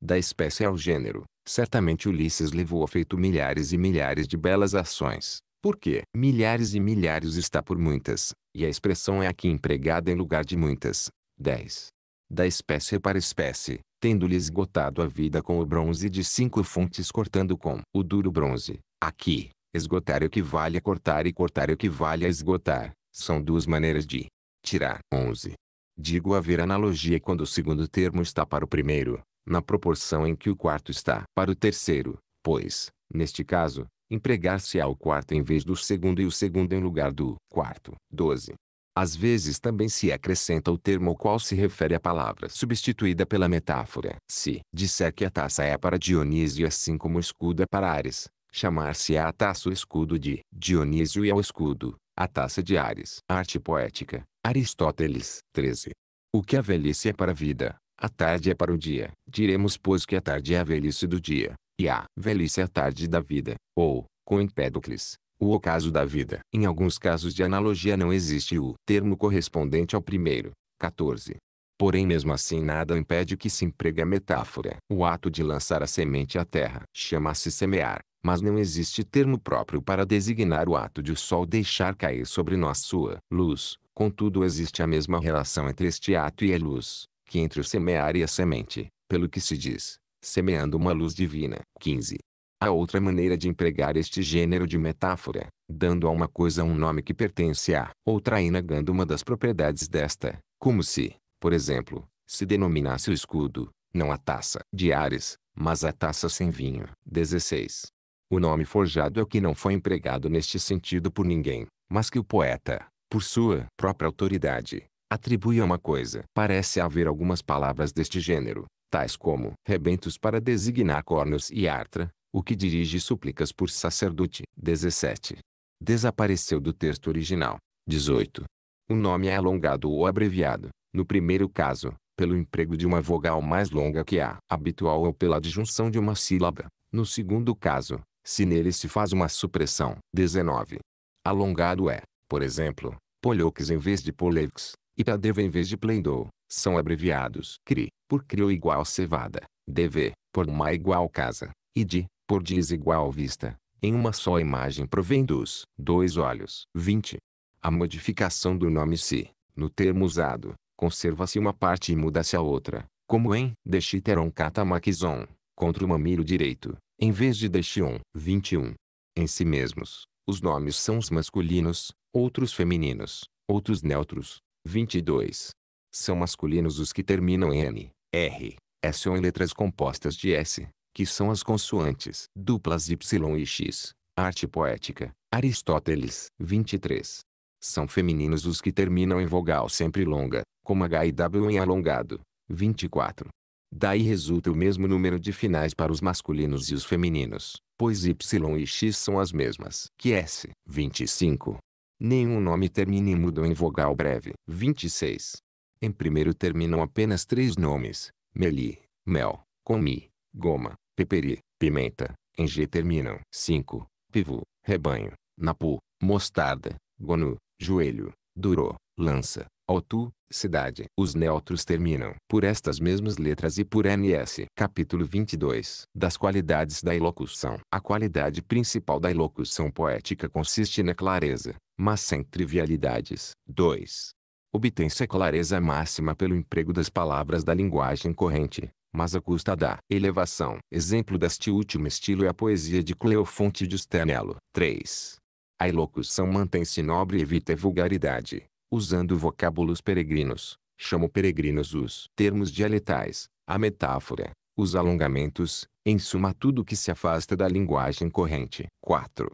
Da espécie ao gênero, certamente Ulisses levou a feito milhares e milhares de belas ações, porque milhares e milhares está por muitas, e a expressão é aqui empregada em lugar de muitas. dez. Da espécie para espécie, tendo-lhe esgotado a vida com o bronze de cinco fontes cortando com o duro bronze, aqui, esgotar equivale a cortar e cortar equivale a esgotar, são duas maneiras de tirar. onze. Digo haver analogia quando o segundo termo está para o primeiro, na proporção em que o quarto está para o terceiro, pois, neste caso, empregar-se-á o quarto em vez do segundo e o segundo em lugar do quarto. doze. Às vezes também se acrescenta o termo ao qual se refere a palavra substituída pela metáfora. Se disser que a taça é para Dionísio assim como o escudo é para Ares, chamar-se-á a taça o escudo de Dionísio e ao escudo, a taça de Ares. Arte poética, Aristóteles. treze. O que a velhice é para a vida, a tarde é para o dia. Diremos pois que a tarde é a velhice do dia, e a velhice é a tarde da vida, ou, com Empédocles, o ocaso da vida. Em alguns casos de analogia não existe o termo correspondente ao primeiro. quatorze. Porém mesmo assim nada impede que se empregue a metáfora. O ato de lançar a semente à terra chama-se semear, mas não existe termo próprio para designar o ato de o sol deixar cair sobre nós sua luz. Contudo existe a mesma relação entre este ato e a luz, que entre o semear e a semente, pelo que se diz, semeando uma luz divina. quinze. Há outra maneira de empregar este gênero de metáfora, dando a uma coisa um nome que pertence a outra e negando uma das propriedades desta, como se, por exemplo, se denominasse o escudo, não a taça de Ares, mas a taça sem vinho. dezesseis. O nome forjado é o que não foi empregado neste sentido por ninguém, mas que o poeta, por sua própria autoridade, atribui a uma coisa. Parece haver algumas palavras deste gênero, tais como rebentos para designar cornos e artra, o que dirige súplicas por sacerdote. dezessete. Desapareceu do texto original. dezoito. O nome é alongado ou abreviado, no primeiro caso, pelo emprego de uma vogal mais longa que a habitual ou pela adjunção de uma sílaba, no segundo caso, se nele se faz uma supressão. dezenove. Alongado é, por exemplo, Poliox em vez de Poleix, e Pladeva em vez de Plendou, são abreviados. Cri, por crio igual cevada, deve, por uma igual casa, e de, por desigual vista, em uma só imagem provém dos dois olhos. vinte. A modificação do nome se, no termo usado, conserva-se uma parte e muda-se a outra, como em Dexiteron catamaquizon, contra o mamilo direito, em vez de Dexion. vinte e um. Em si mesmos, os nomes são os masculinos, outros femininos, outros neutros. vinte e dois. São masculinos os que terminam em N, R, S ou em letras compostas de S, que são as consoantes duplas Y e X. Arte poética, Aristóteles. vinte e três. São femininos os que terminam em vogal sempre longa, como H e W em alongado. vinte e quatro. Daí resulta o mesmo número de finais para os masculinos e os femininos, pois Y e X são as mesmas que S. vinte e cinco. Nenhum nome termina e muda em vogal breve. vinte e seis. Em primeiro terminam apenas três nomes, Meli, Mel, Comi, Goma, Peperi, Pimenta. Em G terminam cinco, Pivo, Rebanho, Napu, Mostarda, Gonu, Joelho, Durô, Lança, Autu, Cidade. Os neutros terminam por estas mesmas letras e por N S. Capítulo vinte e dois. Das qualidades da elocução. A qualidade principal da elocução poética consiste na clareza, mas sem trivialidades. dois. Obtém-se a clareza máxima pelo emprego das palavras da linguagem corrente, mas à custa da elevação. Exemplo deste último estilo é a poesia de Cleofonte de Sternello. três. A elocução mantém-se nobre e evita a vulgaridade, usando vocábulos peregrinos. Chamo peregrinos os termos dialetais, a metáfora, os alongamentos, em suma tudo que se afasta da linguagem corrente. quatro.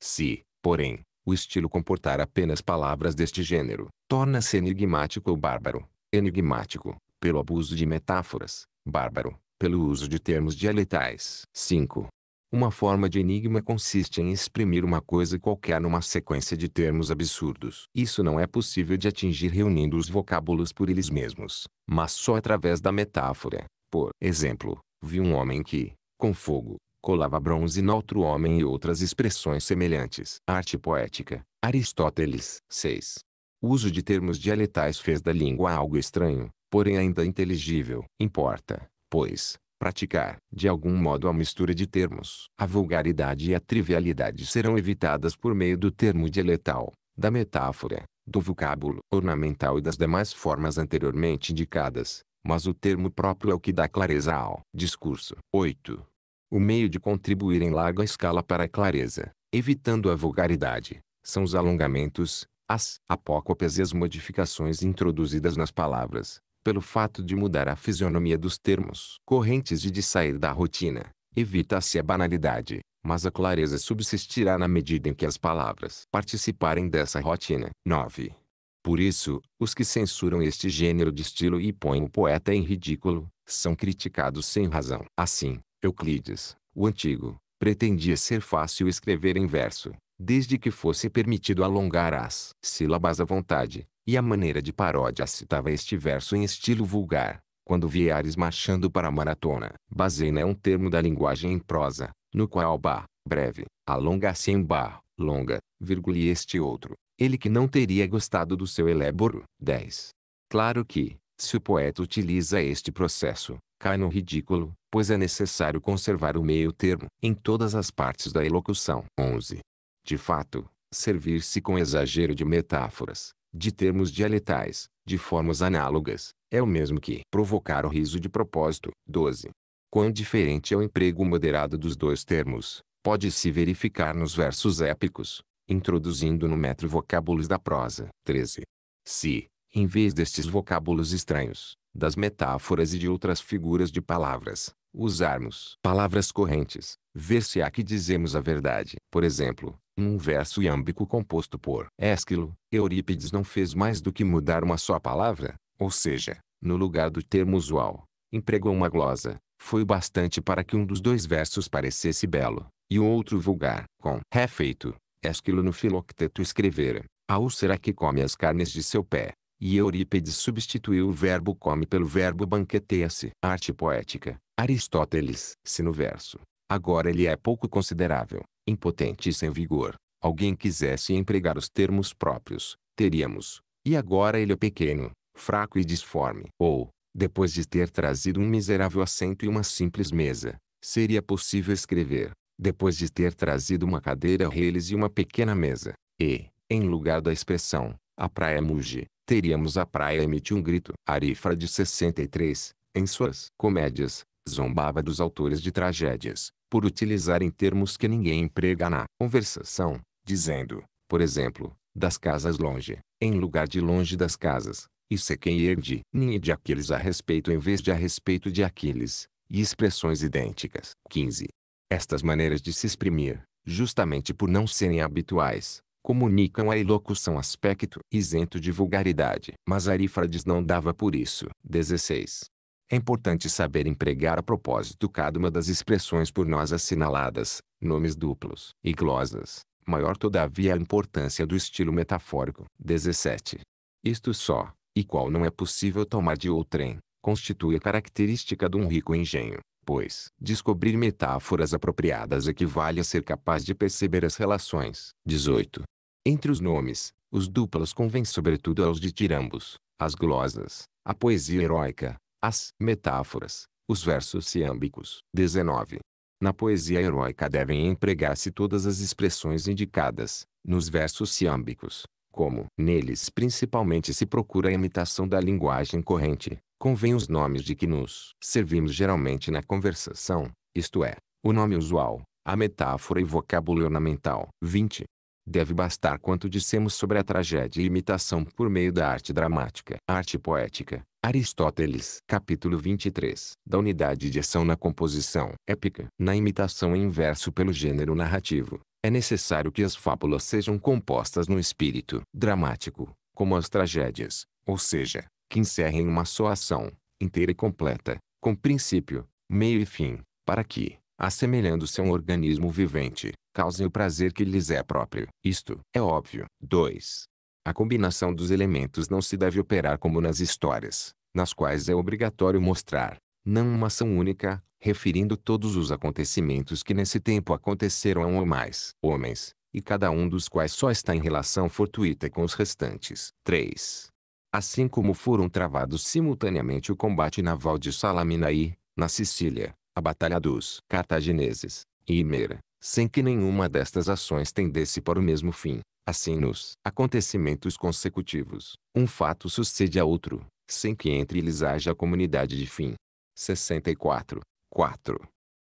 Se, porém, o estilo comportar apenas palavras deste gênero, torna-se enigmático ou bárbaro. Enigmático, pelo abuso de metáforas, bárbaro, pelo uso de termos dialetais. cinco. Uma forma de enigma consiste em exprimir uma coisa qualquer numa sequência de termos absurdos. Isso não é possível de atingir reunindo os vocábulos por eles mesmos, mas só através da metáfora. Por exemplo, vi um homem que, com fogo, colava bronze no outro homem e outras expressões semelhantes. Arte poética, Aristóteles. seis. O uso de termos dialetais fez da língua algo estranho, porém ainda inteligível. Importa, pois, praticar, de algum modo, a mistura de termos. A vulgaridade e a trivialidade serão evitadas por meio do termo dialetal, da metáfora, do vocábulo ornamental e das demais formas anteriormente indicadas, mas o termo próprio é o que dá clareza ao discurso. oito. O meio de contribuir em larga escala para a clareza, evitando a vulgaridade, são os alongamentos, as apócopes e as modificações introduzidas nas palavras, pelo fato de mudar a fisionomia dos termos correntes e de sair da rotina. Evita-se a banalidade, mas a clareza subsistirá na medida em que as palavras participarem dessa rotina. nove. Por isso, os que censuram este gênero de estilo e põem o poeta em ridículo, são criticados sem razão. Assim, Euclides, o antigo, pretendia ser fácil escrever em verso, desde que fosse permitido alongar as sílabas à vontade. E a maneira de paródia citava este verso em estilo vulgar. Quando vieres marchando para a maratona. Baseina é um termo da linguagem em prosa, no qual ba, breve, alonga-se em ba, longa, vírgula e este outro. Ele que não teria gostado do seu eléboro. dez. Claro que, se o poeta utiliza este processo, cai no ridículo, pois é necessário conservar o meio termo em todas as partes da elocução. onze. De fato, servir-se com exagero de metáforas, de termos dialetais, de formas análogas, é o mesmo que provocar o riso de propósito. doze. Quão diferente é o emprego moderado dos dois termos, pode-se verificar nos versos épicos, introduzindo no metro vocábulos da prosa. treze. Se, em vez destes vocábulos estranhos, das metáforas e de outras figuras de palavras, usarmos palavras correntes, ver-se-á que dizemos a verdade. Por exemplo, um verso iâmbico composto por Esquilo, Eurípides não fez mais do que mudar uma só palavra, ou seja, no lugar do termo usual, empregou uma glosa, foi bastante para que um dos dois versos parecesse belo, e o outro vulgar. Com refeito, Esquilo no Filócteto escrevera, a úlcera que come as carnes de seu pé, e Eurípides substituiu o verbo come pelo verbo banqueteia-se. Arte poética, Aristóteles. Se no verso, agora ele é pouco considerável, impotente e sem vigor, alguém quisesse empregar os termos próprios, teríamos, e agora ele é pequeno, fraco e disforme. Ou, depois de ter trazido um miserável assento e uma simples mesa, seria possível escrever, depois de ter trazido uma cadeira reles e uma pequena mesa. E, em lugar da expressão, a praia muge, teríamos a praia emite um grito. Arifra de sessenta e três, em suas comédias, zombava dos autores de tragédias, por utilizarem termos que ninguém emprega na conversação, dizendo, por exemplo, das casas longe, em lugar de longe das casas, e sequeirde, nem de aqueles a respeito em vez de a respeito de aqueles, e expressões idênticas. quinze. Estas maneiras de se exprimir, justamente por não serem habituais, comunicam a elocução aspecto isento de vulgaridade. Mas Arífrades não dava por isso. dezesseis. É importante saber empregar a propósito cada uma das expressões por nós assinaladas, nomes duplos e glosas, maior todavia a importância do estilo metafórico. dezessete. Isto só, e qual não é possível tomar de outrem, constitui a característica de um rico engenho, pois descobrir metáforas apropriadas equivale a ser capaz de perceber as relações. dezoito. Entre os nomes, os duplos convêm sobretudo aos ditirambos, as glosas, a poesia heróica, as metáforas, os versos ciâmbicos. dezenove. Na poesia heróica devem empregar-se todas as expressões indicadas, nos versos ciâmbicos, como neles principalmente se procura a imitação da linguagem corrente, convém os nomes de que nos servimos geralmente na conversação, isto é, o nome usual, a metáfora e vocábulo ornamental. vinte. deve bastar quanto dissemos sobre a tragédia e imitação por meio da arte dramática. Arte poética. Aristóteles. Capítulo vinte e três. Da unidade de ação na composição. Épica. Na imitação em verso pelo gênero narrativo, é necessário que as fábulas sejam compostas no espírito dramático, como as tragédias, ou seja, que encerrem uma só ação, inteira e completa, com princípio, meio e fim, para que, assemelhando-se a um organismo vivente, causem o prazer que lhes é próprio. Isto é óbvio. dois. A combinação dos elementos não se deve operar como nas histórias, nas quais é obrigatório mostrar, não uma ação única, referindo todos os acontecimentos que nesse tempo aconteceram a um ou mais homens, e cada um dos quais só está em relação fortuita com os restantes. três. Assim como foram travados simultaneamente o combate naval de Salaminaí, na Sicília, a Batalha dos Cartagineses, e Himera, sem que nenhuma destas ações tendesse para o mesmo fim, assim nos acontecimentos consecutivos, um fato sucede a outro, sem que entre eles haja comunidade de fim. sessenta e quatro. quatro.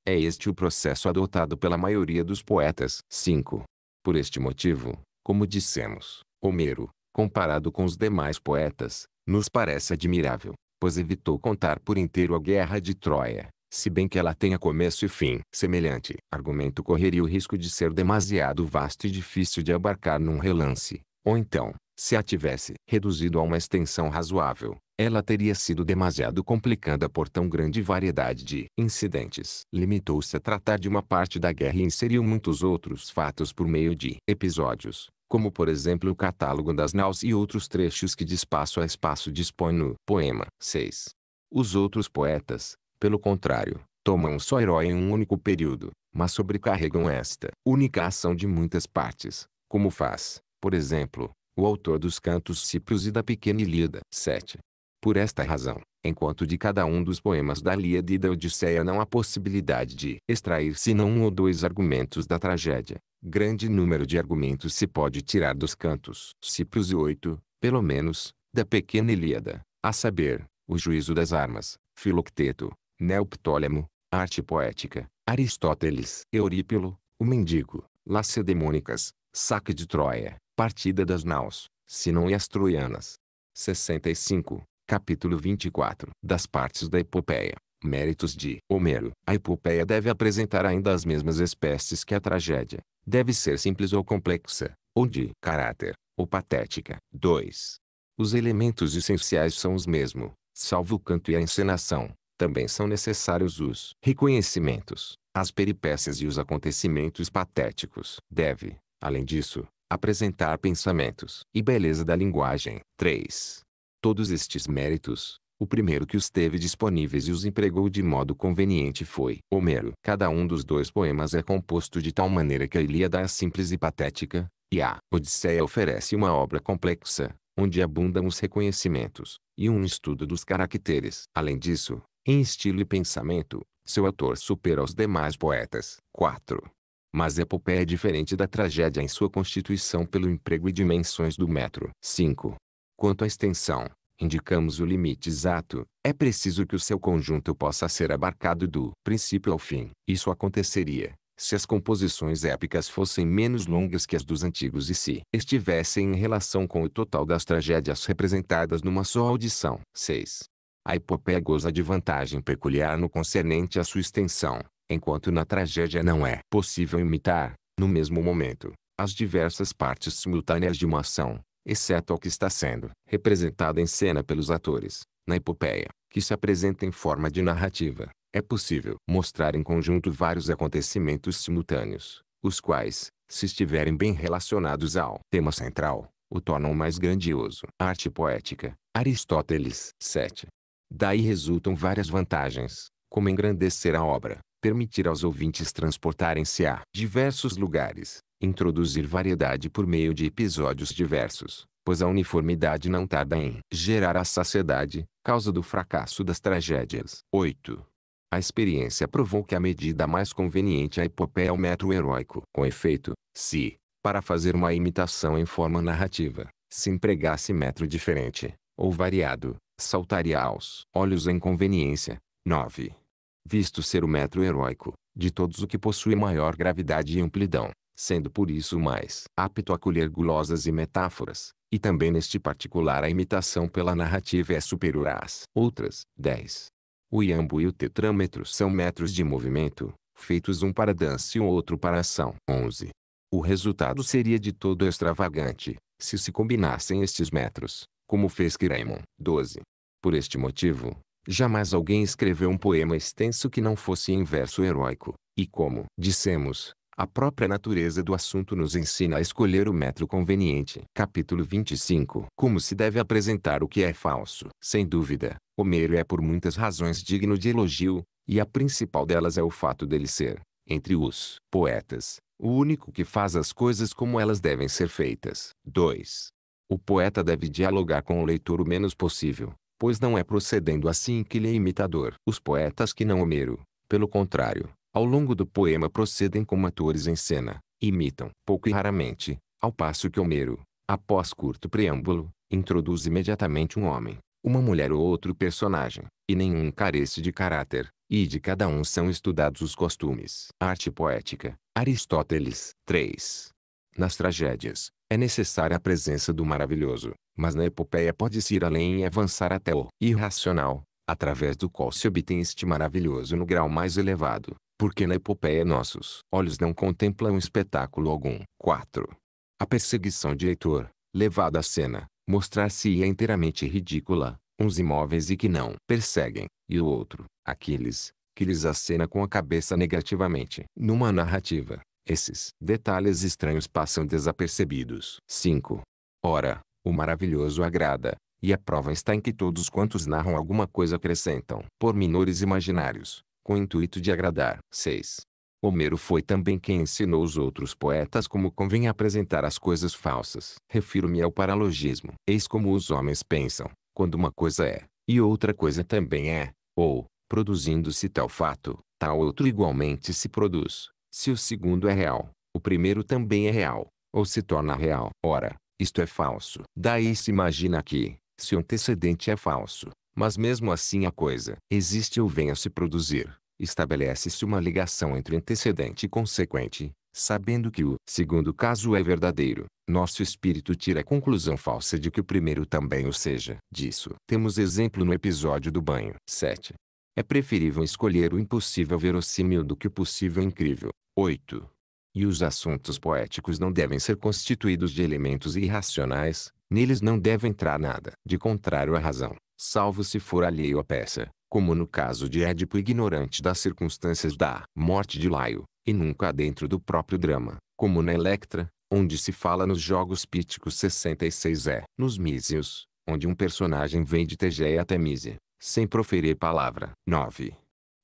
É este o processo adotado pela maioria dos poetas. cinco. Por este motivo, como dissemos, Homero, comparado com os demais poetas, nos parece admirável, pois evitou contar por inteiro a guerra de Troia, se bem que ela tenha começo e fim. Semelhante argumento correria o risco de ser demasiado vasto e difícil de abarcar num relance, ou então, se a tivesse reduzido a uma extensão razoável, ela teria sido demasiado complicada por tão grande variedade de incidentes. Limitou-se a tratar de uma parte da guerra e inseriu muitos outros fatos por meio de episódios, como por exemplo o catálogo das naus e outros trechos que de espaço a espaço dispõe no poema. seis. Os outros poetas, pelo contrário, tomam um só herói em um único período, mas sobrecarregam esta única ação de muitas partes, como faz, por exemplo, o autor dos Cantos Cíprios e da Pequena Ilíada. sete. Por esta razão, enquanto de cada um dos poemas da Ilíada e da Odisseia não há possibilidade de extrair senão um ou dois argumentos da tragédia, grande número de argumentos se pode tirar dos Cantos Cíprios e oito, pelo menos, da Pequena Ilíada, a saber, o juízo das armas, Filocteto, Neoptólemo, Arte Poética, Aristóteles, Eurípilo, o Mendigo, Lacedemônicas, Saque de Troia, Partida das Naus, Sinon e as Troianas. sessenta e cinco. Capítulo vinte e quatro. Das partes da epopeia. Méritos de Homero. A epopeia deve apresentar ainda as mesmas espécies que a tragédia. Deve ser simples ou complexa, ou de caráter, ou patética. dois. Os elementos essenciais são os mesmos, salvo o canto e a encenação. Também são necessários os reconhecimentos, as peripécias e os acontecimentos patéticos. Deve, além disso, apresentar pensamentos e beleza da linguagem. três. Todos estes méritos, o primeiro que os teve disponíveis e os empregou de modo conveniente foi Homero. Cada um dos dois poemas é composto de tal maneira que a Ilíada é simples e patética, e a Odisseia oferece uma obra complexa, onde abundam os reconhecimentos, e um estudo dos caracteres. Além disso, em estilo e pensamento, seu autor supera os demais poetas. quatro. Mas a epopeia é diferente da tragédia em sua constituição pelo emprego e dimensões do metro. cinco. Quanto à extensão, indicamos o limite exato. É preciso que o seu conjunto possa ser abarcado do princípio ao fim. Isso aconteceria se as composições épicas fossem menos longas que as dos antigos e se estivessem em relação com o total das tragédias representadas numa só audição. seis. A epopeia goza de vantagem peculiar no concernente à sua extensão, enquanto na tragédia não é possível imitar, no mesmo momento, as diversas partes simultâneas de uma ação, exceto ao que está sendo representada em cena pelos atores. Na epopeia, que se apresenta em forma de narrativa, é possível mostrar em conjunto vários acontecimentos simultâneos, os quais, se estiverem bem relacionados ao tema central, o tornam mais grandioso. Arte poética, Aristóteles. sete. Daí resultam várias vantagens, como engrandecer a obra, permitir aos ouvintes transportarem-se a diversos lugares, introduzir variedade por meio de episódios diversos, pois a uniformidade não tarda em gerar a saciedade, causa do fracasso das tragédias. oito. A experiência provou que a medida mais conveniente à epopeia é o metro heróico. Com efeito, se, para fazer uma imitação em forma narrativa, se empregasse metro diferente, ou variado, saltaria aos olhos a inconveniência. nove. Visto ser o metro heróico, de todos o que possui maior gravidade e amplidão, sendo por isso mais apto a colher gulosas e metáforas, e também neste particular a imitação pela narrativa é superior às outras. dez. O iambo e o tetrâmetro são metros de movimento, feitos um para dança e o outro para ação. onze. O resultado seria de todo extravagante, se se combinassem estes metros, como fez Queremon. doze. Por este motivo, jamais alguém escreveu um poema extenso que não fosse em verso heróico, e como dissemos, a própria natureza do assunto nos ensina a escolher o metro conveniente. Capítulo vinte e cinco. Como se deve apresentar o que é falso? Sem dúvida, Homero é por muitas razões digno de elogio, e a principal delas é o fato dele ser, entre os poetas, o único que faz as coisas como elas devem ser feitas. dois. O poeta deve dialogar com o leitor o menos possível, pois não é procedendo assim que ele é imitador. Os poetas que não Homero, pelo contrário, ao longo do poema procedem como atores em cena, imitam pouco e raramente, ao passo que Homero, após curto preâmbulo, introduz imediatamente um homem, uma mulher ou outro personagem, e nenhum carece de caráter, e de cada um são estudados os costumes. Arte poética, Aristóteles. três. Nas tragédias, é necessária a presença do maravilhoso, mas na epopeia pode-se ir além e avançar até o irracional, através do qual se obtém este maravilhoso no grau mais elevado. Porque na epopeia nossos olhos não contemplam espetáculo algum. quatro. A perseguição de Heitor, levada à cena, mostrar-se-ia inteiramente ridícula, uns imóveis e que não perseguem, e o outro, Aquiles, que lhes acena com a cabeça negativamente. Numa narrativa, esses detalhes estranhos passam desapercebidos. cinco. Ora, o maravilhoso agrada, e a prova está em que todos quantos narram alguma coisa acrescentam pormenores imaginários, com o intuito de agradar. seis. Homero foi também quem ensinou os outros poetas como convém apresentar as coisas falsas. Refiro-me ao paralogismo. Eis como os homens pensam, quando uma coisa é, e outra coisa também é, ou, produzindo-se tal fato, tal outro igualmente se produz. Se o segundo é real, o primeiro também é real, ou se torna real. Ora, isto é falso. Daí se imagina que, se o antecedente é falso, mas mesmo assim a coisa existe ou vem a se produzir, estabelece-se uma ligação entre antecedente e consequente, sabendo que o segundo caso é verdadeiro. Nosso espírito tira a conclusão falsa de que o primeiro também o seja. Disso temos exemplo no episódio do banho. sete. É preferível escolher o impossível verossímil do que o possível incrível. oito. E os assuntos poéticos não devem ser constituídos de elementos irracionais, neles não deve entrar nada de contrário à razão, salvo se for alheio à peça, como no caso de Édipo ignorante das circunstâncias da morte de Laio, e nunca dentro do próprio drama, como na Electra, onde se fala nos Jogos Píticos sessenta e seis e, nos Mísios, onde um personagem vem de Tegea até Mísia, sem proferir palavra. nove.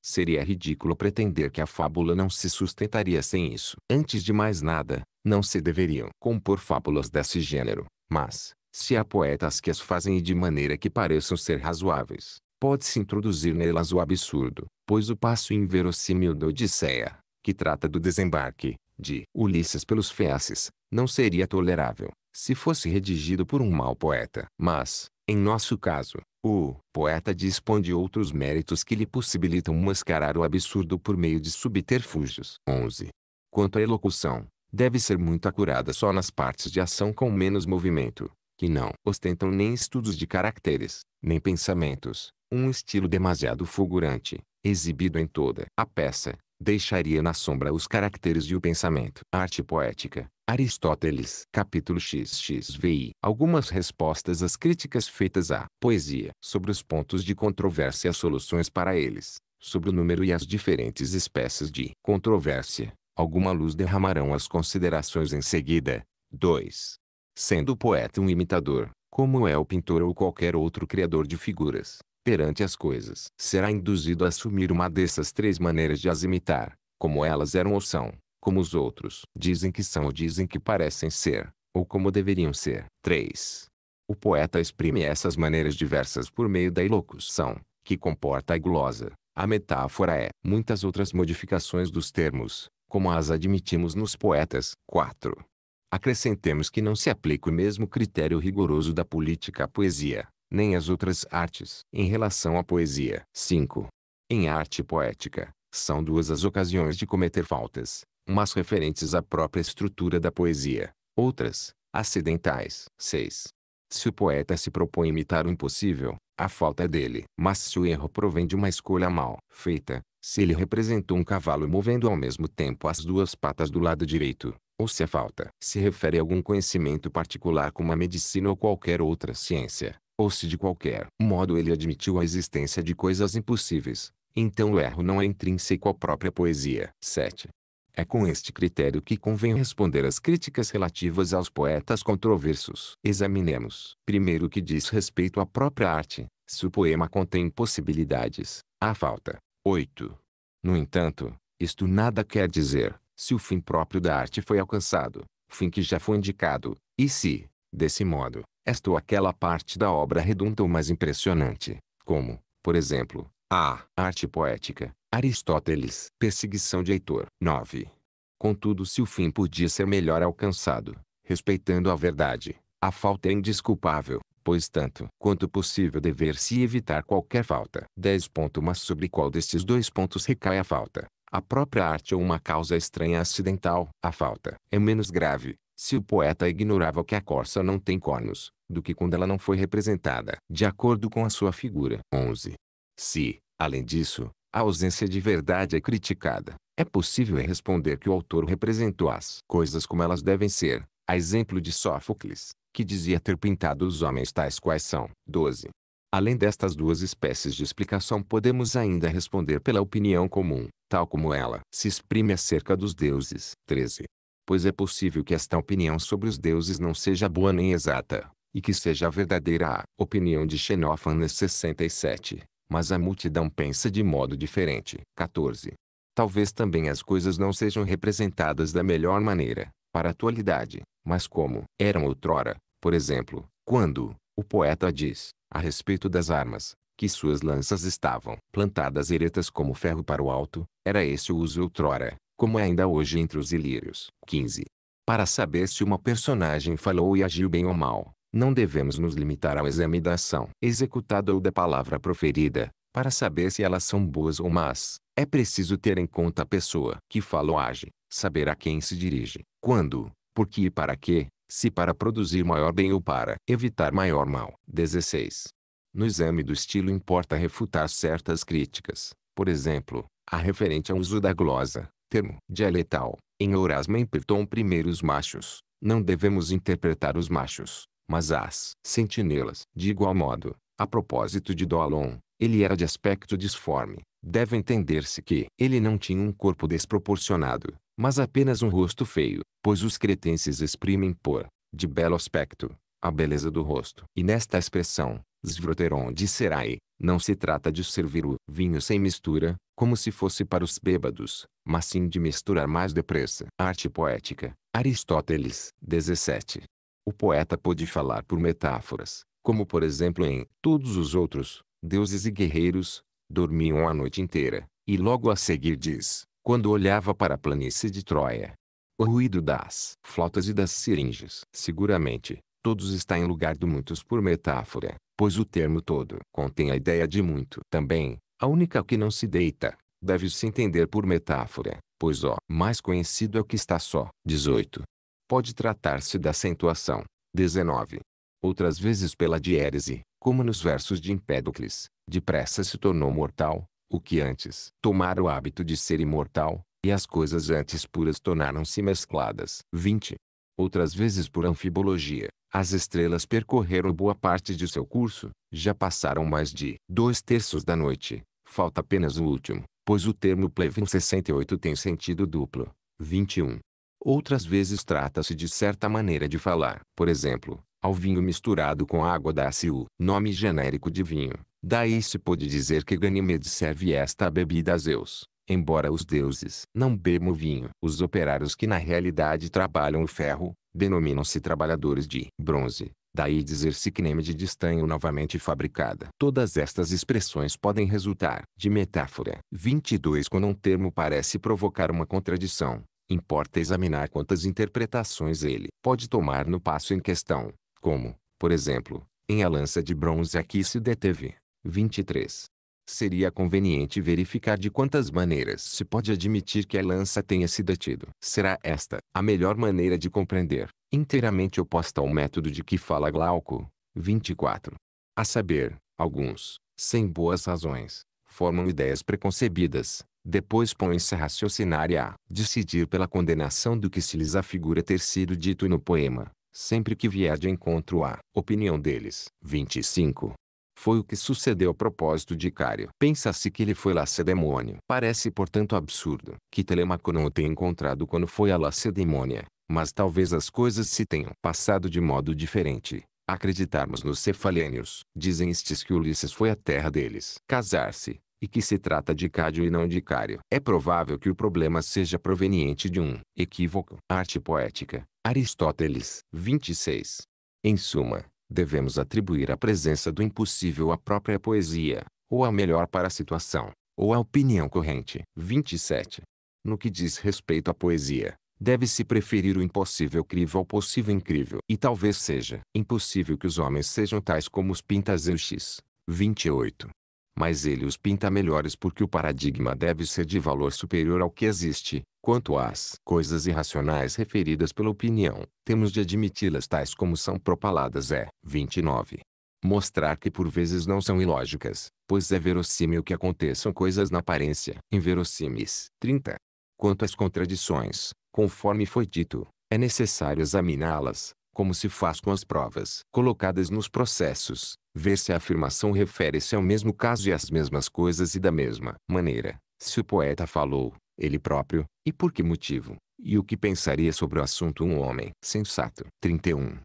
Seria ridículo pretender que a fábula não se sustentaria sem isso. Antes de mais nada, não se deveriam compor fábulas desse gênero, mas, se há poetas que as fazem e de maneira que pareçam ser razoáveis, pode-se introduzir nelas o absurdo, pois o passo inverossímil da Odisseia, que trata do desembarque de Ulisses pelos feaces, não seria tolerável, se fosse redigido por um mau poeta. Mas, em nosso caso, o poeta dispõe de outros méritos que lhe possibilitam mascarar o absurdo por meio de subterfúgios. onze. Quanto à elocução, deve ser muito acurada só nas partes de ação com menos movimento, que não ostentam nem estudos de caracteres, nem pensamentos. Um estilo demasiado fulgurante, exibido em toda a peça, deixaria na sombra os caracteres e o pensamento. Arte poética, Aristóteles. Capítulo vinte. Algumas respostas às críticas feitas à poesia, sobre os pontos de controvérsia e as soluções para eles, sobre o número e as diferentes espécies de controvérsia. Alguma luz derramarão as considerações em seguida. dois. Sendo o poeta um imitador, como é o pintor ou qualquer outro criador de figuras, perante as coisas, será induzido a assumir uma dessas três maneiras de as imitar, como elas eram ou são, como os outros dizem que são ou dizem que parecem ser, ou como deveriam ser. três. O poeta exprime essas maneiras diversas por meio da elocução, que comporta a glosa, a metáfora e muitas outras modificações dos termos, como as admitimos nos poetas. quatro. Acrescentemos que não se aplica o mesmo critério rigoroso da política à poesia, nem às outras artes em relação à poesia. cinco. Em arte poética, são duas as ocasiões de cometer faltas, umas referentes à própria estrutura da poesia, outras, acidentais. seis. Se o poeta se propõe imitar o impossível, a falta é dele. Mas se o erro provém de uma escolha mal feita, se ele representou um cavalo movendo ao mesmo tempo as duas patas do lado direito, ou se a falta se refere a algum conhecimento particular como a medicina ou qualquer outra ciência, ou se de qualquer modo ele admitiu a existência de coisas impossíveis, então o erro não é intrínseco à própria poesia. sete. É com este critério que convém responder às críticas relativas aos poetas controversos. Examinemos primeiro o que diz respeito à própria arte, se o poema contém impossibilidades, a falta. oito. No entanto, isto nada quer dizer, se o fim próprio da arte foi alcançado, fim que já foi indicado, e se, desse modo, esta ou aquela parte da obra redunda ou mais impressionante, como, por exemplo, a arte poética, Aristóteles, perseguição de Heitor. nove. Contudo, se o fim podia ser melhor alcançado, respeitando a verdade, a falta é indesculpável, pois tanto quanto possível dever-se evitar qualquer falta. dez. Mas sobre qual destes dois pontos recai a falta? A própria arte ou uma causa estranha acidental? A falta é menos grave, se o poeta ignorava que a corça não tem cornos, do que quando ela não foi representada, de acordo com a sua figura. onze. Se, além disso, a ausência de verdade é criticada, é possível responder que o autor representou as coisas como elas devem ser, a exemplo de Sófocles, que dizia ter pintado os homens tais quais são. doze. Além destas duas espécies de explicação, podemos ainda responder pela opinião comum, tal como ela se exprime acerca dos deuses. treze. Pois é possível que esta opinião sobre os deuses não seja boa nem exata, e que seja verdadeira a opinião de Xenófanes sessenta e sete. Mas a multidão pensa de modo diferente. quatorze. Talvez também as coisas não sejam representadas da melhor maneira, para a atualidade, mas como eram outrora, por exemplo, quando o poeta diz, a respeito das armas, que suas lanças estavam plantadas eretas como ferro para o alto, era esse o uso outrora, como é ainda hoje entre os ilírios. quinze. Para saber se uma personagem falou e agiu bem ou mal, não devemos nos limitar ao exame da ação executada ou da palavra proferida. Para saber se elas são boas ou más, é preciso ter em conta a pessoa que fala ou age, saber a quem se dirige, quando, por que e para que, se para produzir maior bem ou para evitar maior mal. dezesseis. No exame do estilo importa refutar certas críticas, por exemplo, a referente ao uso da glosa, termo dialetal, em Orasmo Empirton I os machos. Não devemos interpretar os machos, mas as sentinelas. De igual modo, a propósito de Dolon, ele era de aspecto disforme. Deve entender-se que ele não tinha um corpo desproporcionado, mas apenas um rosto feio, pois os cretenses exprimem por, de belo aspecto, a beleza do rosto. E nesta expressão, svroteron de serai, não se trata de servir o vinho sem mistura, como se fosse para os bêbados, mas sim de misturar mais depressa. Arte poética, Aristóteles. dezessete. O poeta pôde falar por metáforas, como por exemplo em Todos os outros, deuses e guerreiros dormiam a noite inteira, e logo a seguir diz, quando olhava para a planície de Troia, o ruído das flautas e das seringes. Seguramente, todos está em lugar do muitos por metáfora, pois o termo todo contém a ideia de muito. Também, a única que não se deita, deve-se entender por metáfora, pois o mais conhecido é o que está só. dezoito. Pode tratar-se da acentuação. dezenove. Outras vezes pela diérese, como nos versos de Empédocles, depressa se tornou mortal, o que antes tomara o hábito de ser imortal, e as coisas antes puras tornaram-se mescladas. vinte. Outras vezes por anfibologia, as estrelas percorreram boa parte de seu curso, já passaram mais de dois terços da noite, falta apenas o último, pois o termo plevin sessenta e oito tem sentido duplo. vinte e um. Outras vezes trata-se de certa maneira de falar. Por exemplo, ao vinho misturado com água dá-se o nome genérico de vinho. Daí se pode dizer que Ganimedes serve esta bebida a Zeus, embora os deuses não bebam vinho. Os operários que na realidade trabalham o ferro, denominam-se trabalhadores de bronze. Daí dizer-se que creme de estanho novamente fabricada. Todas estas expressões podem resultar de metáfora. vinte e dois. Quando um termo parece provocar uma contradição, importa examinar quantas interpretações ele pode tomar no passo em questão, como, por exemplo, em A Lança de Bronze aqui se deteve. vinte e três. seria conveniente verificar de quantas maneiras se pode admitir que a lança tenha sido atido. Será esta a melhor maneira de compreender, inteiramente oposta ao método de que fala Glauco, vinte e quatro. A saber, alguns, sem boas razões, formam ideias preconcebidas, depois põem-se a raciocinar e a decidir pela condenação do que se lhes afigura ter sido dito no poema, sempre que vier de encontro à opinião deles. vinte e cinco. Foi o que sucedeu a propósito de Cário. Pensa-se que ele foi Lacedemônio. Parece, portanto, absurdo que Telêmaco não o tenha encontrado quando foi a Lacedemônia, mas talvez as coisas se tenham passado de modo diferente. Acreditarmos nos cefalênios. Dizem estes que Ulisses foi à terra deles casar-se, e que se trata de Cádio e não de Cário. É provável que o problema seja proveniente de um equívoco. Arte poética, Aristóteles. vinte e seis. Em suma, devemos atribuir a presença do impossível à própria poesia, ou à melhor para a situação, ou à opinião corrente. vinte e sete. No que diz respeito à poesia, deve-se preferir o impossível crível ao possível incrível. E talvez seja impossível que os homens sejam tais como os pinta Zeuxis. vinte e oito. Mas ele os pinta melhores porque o paradigma deve ser de valor superior ao que existe. Quanto às coisas irracionais referidas pela opinião, temos de admiti-las tais como são propaladas é. vinte e nove. Mostrar que por vezes não são ilógicas, pois é verossímil que aconteçam coisas na aparência inverossímeis. trinta. Quanto às contradições, conforme foi dito, é necessário examiná-las, como se faz com as provas colocadas nos processos, ver se a afirmação refere-se ao mesmo caso e às mesmas coisas e da mesma maneira, se o poeta falou, ele próprio, e por que motivo, e o que pensaria sobre o assunto um homem sensato. trinta e um.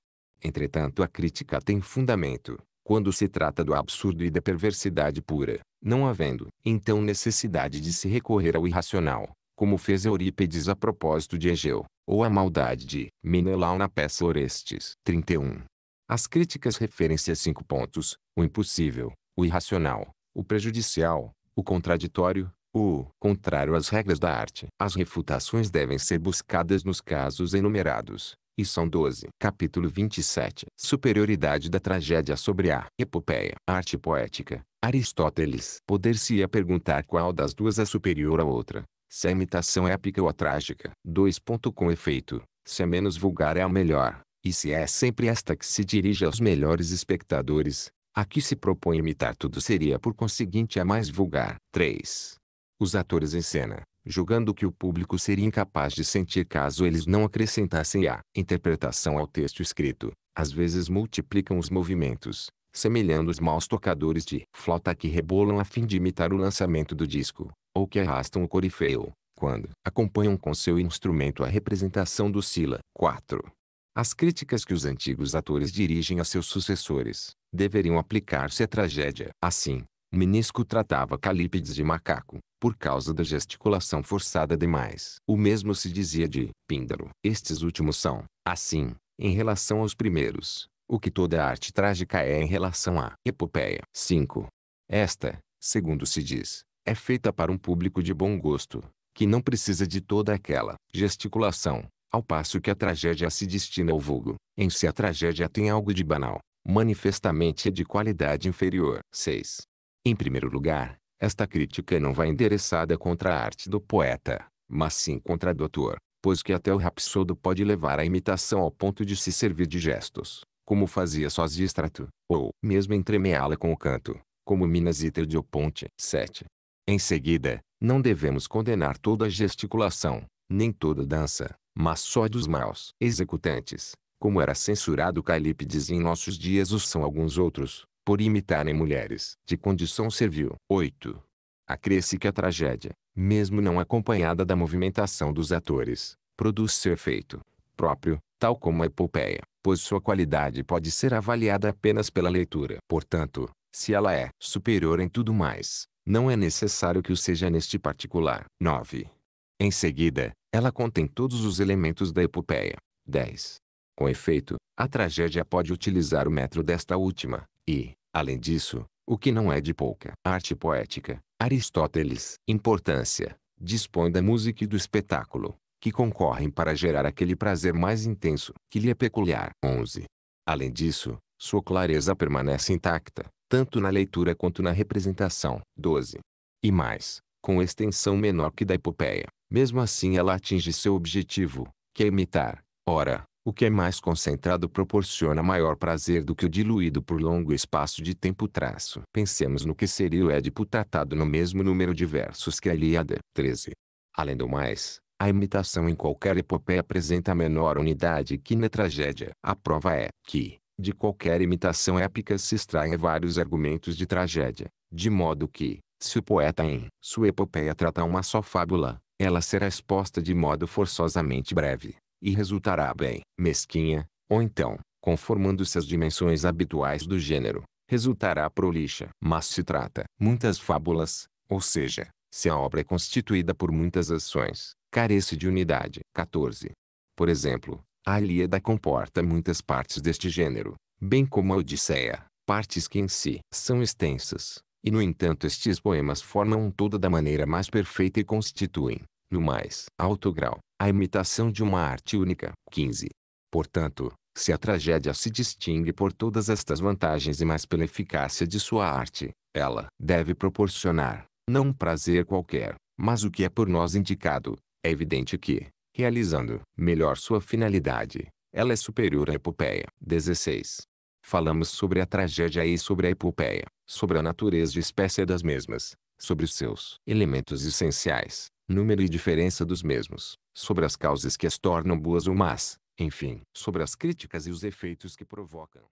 Entretanto, a crítica tem fundamento, quando se trata do absurdo e da perversidade pura, não havendo, então, necessidade de se recorrer ao irracional, como fez Eurípides a propósito de Egeu, ou a maldade de Menelau na peça Orestes. trinta e um. As críticas referem-se a cinco pontos: o impossível, o irracional, o prejudicial, o contraditório, o contrário às regras da arte. As refutações devem ser buscadas nos casos enumerados, e são doze. Capítulo vinte e sete. Superioridade da tragédia sobre a epopeia. Arte poética, Aristóteles. Poder-se-ia perguntar qual das duas é superior à outra, se a imitação é épica ou a trágica. dois. Com efeito, se a menos vulgar é a melhor, e se é sempre esta que se dirige aos melhores espectadores, a que se propõe imitar tudo seria por conseguinte a mais vulgar. três. Os atores em cena, julgando que o público seria incapaz de sentir caso eles não acrescentassem a interpretação ao texto escrito, às vezes multiplicam os movimentos, semelhando os maus tocadores de flauta que rebolam a fim de imitar o lançamento do disco, ou que arrastam o corifeu, quando acompanham com seu instrumento a representação do sílaba. quatro. As críticas que os antigos atores dirigem a seus sucessores, deveriam aplicar-se à tragédia. Assim, Menisco tratava Calípides de macaco, por causa da gesticulação forçada demais. O mesmo se dizia de Píndaro. Estes últimos são, assim, em relação aos primeiros, o que toda arte trágica é em relação à epopeia. cinco. Esta, segundo se diz, é feita para um público de bom gosto, que não precisa de toda aquela gesticulação, ao passo que a tragédia se destina ao vulgo. Em si a tragédia tem algo de banal, manifestamente é de qualidade inferior. seis. Em primeiro lugar, esta crítica não vai endereçada contra a arte do poeta, mas sim contra a do ator, pois que até o rapsodo pode levar a imitação ao ponto de se servir de gestos, como fazia Sósistrato, ou mesmo entremeá-la com o canto, como Minas e Terdioponte. sete. Em seguida, não devemos condenar toda a gesticulação, nem toda a dança, mas só dos maus executantes, como era censurado Calípides e em nossos dias os são alguns outros, por imitarem mulheres de condição servil. oito. Acresce que a tragédia, mesmo não acompanhada da movimentação dos atores, produz seu efeito próprio, tal como a epopeia, pois sua qualidade pode ser avaliada apenas pela leitura. Portanto, se ela é superior em tudo mais, não é necessário que o seja neste particular. nove. Em seguida, ela contém todos os elementos da epopeia. dez. Com efeito, a tragédia pode utilizar o metro desta última, e, além disso, o que não é de pouca. Arte poética, Aristóteles. Importância, dispõe da música e do espetáculo, que concorrem para gerar aquele prazer mais intenso que lhe é peculiar. onze. Além disso, sua clareza permanece intacta, tanto na leitura quanto na representação. doze. E mais, com extensão menor que da epopeia, mesmo assim ela atinge seu objetivo, que é imitar. Ora, o que é mais concentrado proporciona maior prazer do que o diluído por longo espaço de tempo. Traço. Pensemos no que seria o Édipo tratado no mesmo número de versos que a Ilíada. treze. Além do mais, a imitação em qualquer epopeia apresenta a menor unidade que na tragédia. A prova é que, de qualquer imitação épica se extraem vários argumentos de tragédia, de modo que, se o poeta em sua epopeia tratar uma só fábula, ela será exposta de modo forçosamente breve, e resultará bem mesquinha, ou então, conformando-se às dimensões habituais do gênero, resultará prolixa. Mas se trata muitas fábulas, ou seja, se a obra é constituída por muitas ações, carece de unidade. quatorze. Por exemplo, a Ilíada comporta muitas partes deste gênero, bem como a Odisseia, partes que em si são extensas, e no entanto estes poemas formam um todo da maneira mais perfeita e constituem, no mais alto grau, a imitação de uma arte única. quinze. Portanto, se a tragédia se distingue por todas estas vantagens e mais pela eficácia de sua arte, ela deve proporcionar, não um prazer qualquer, mas o que é por nós indicado. É evidente que, realizando melhor sua finalidade, ela é superior à epopeia. dezesseis. Falamos sobre a tragédia e sobre a epopeia, sobre a natureza e espécie das mesmas, sobre os seus elementos essenciais, número e diferença dos mesmos, sobre as causas que as tornam boas ou más, enfim, sobre as críticas e os efeitos que provocam.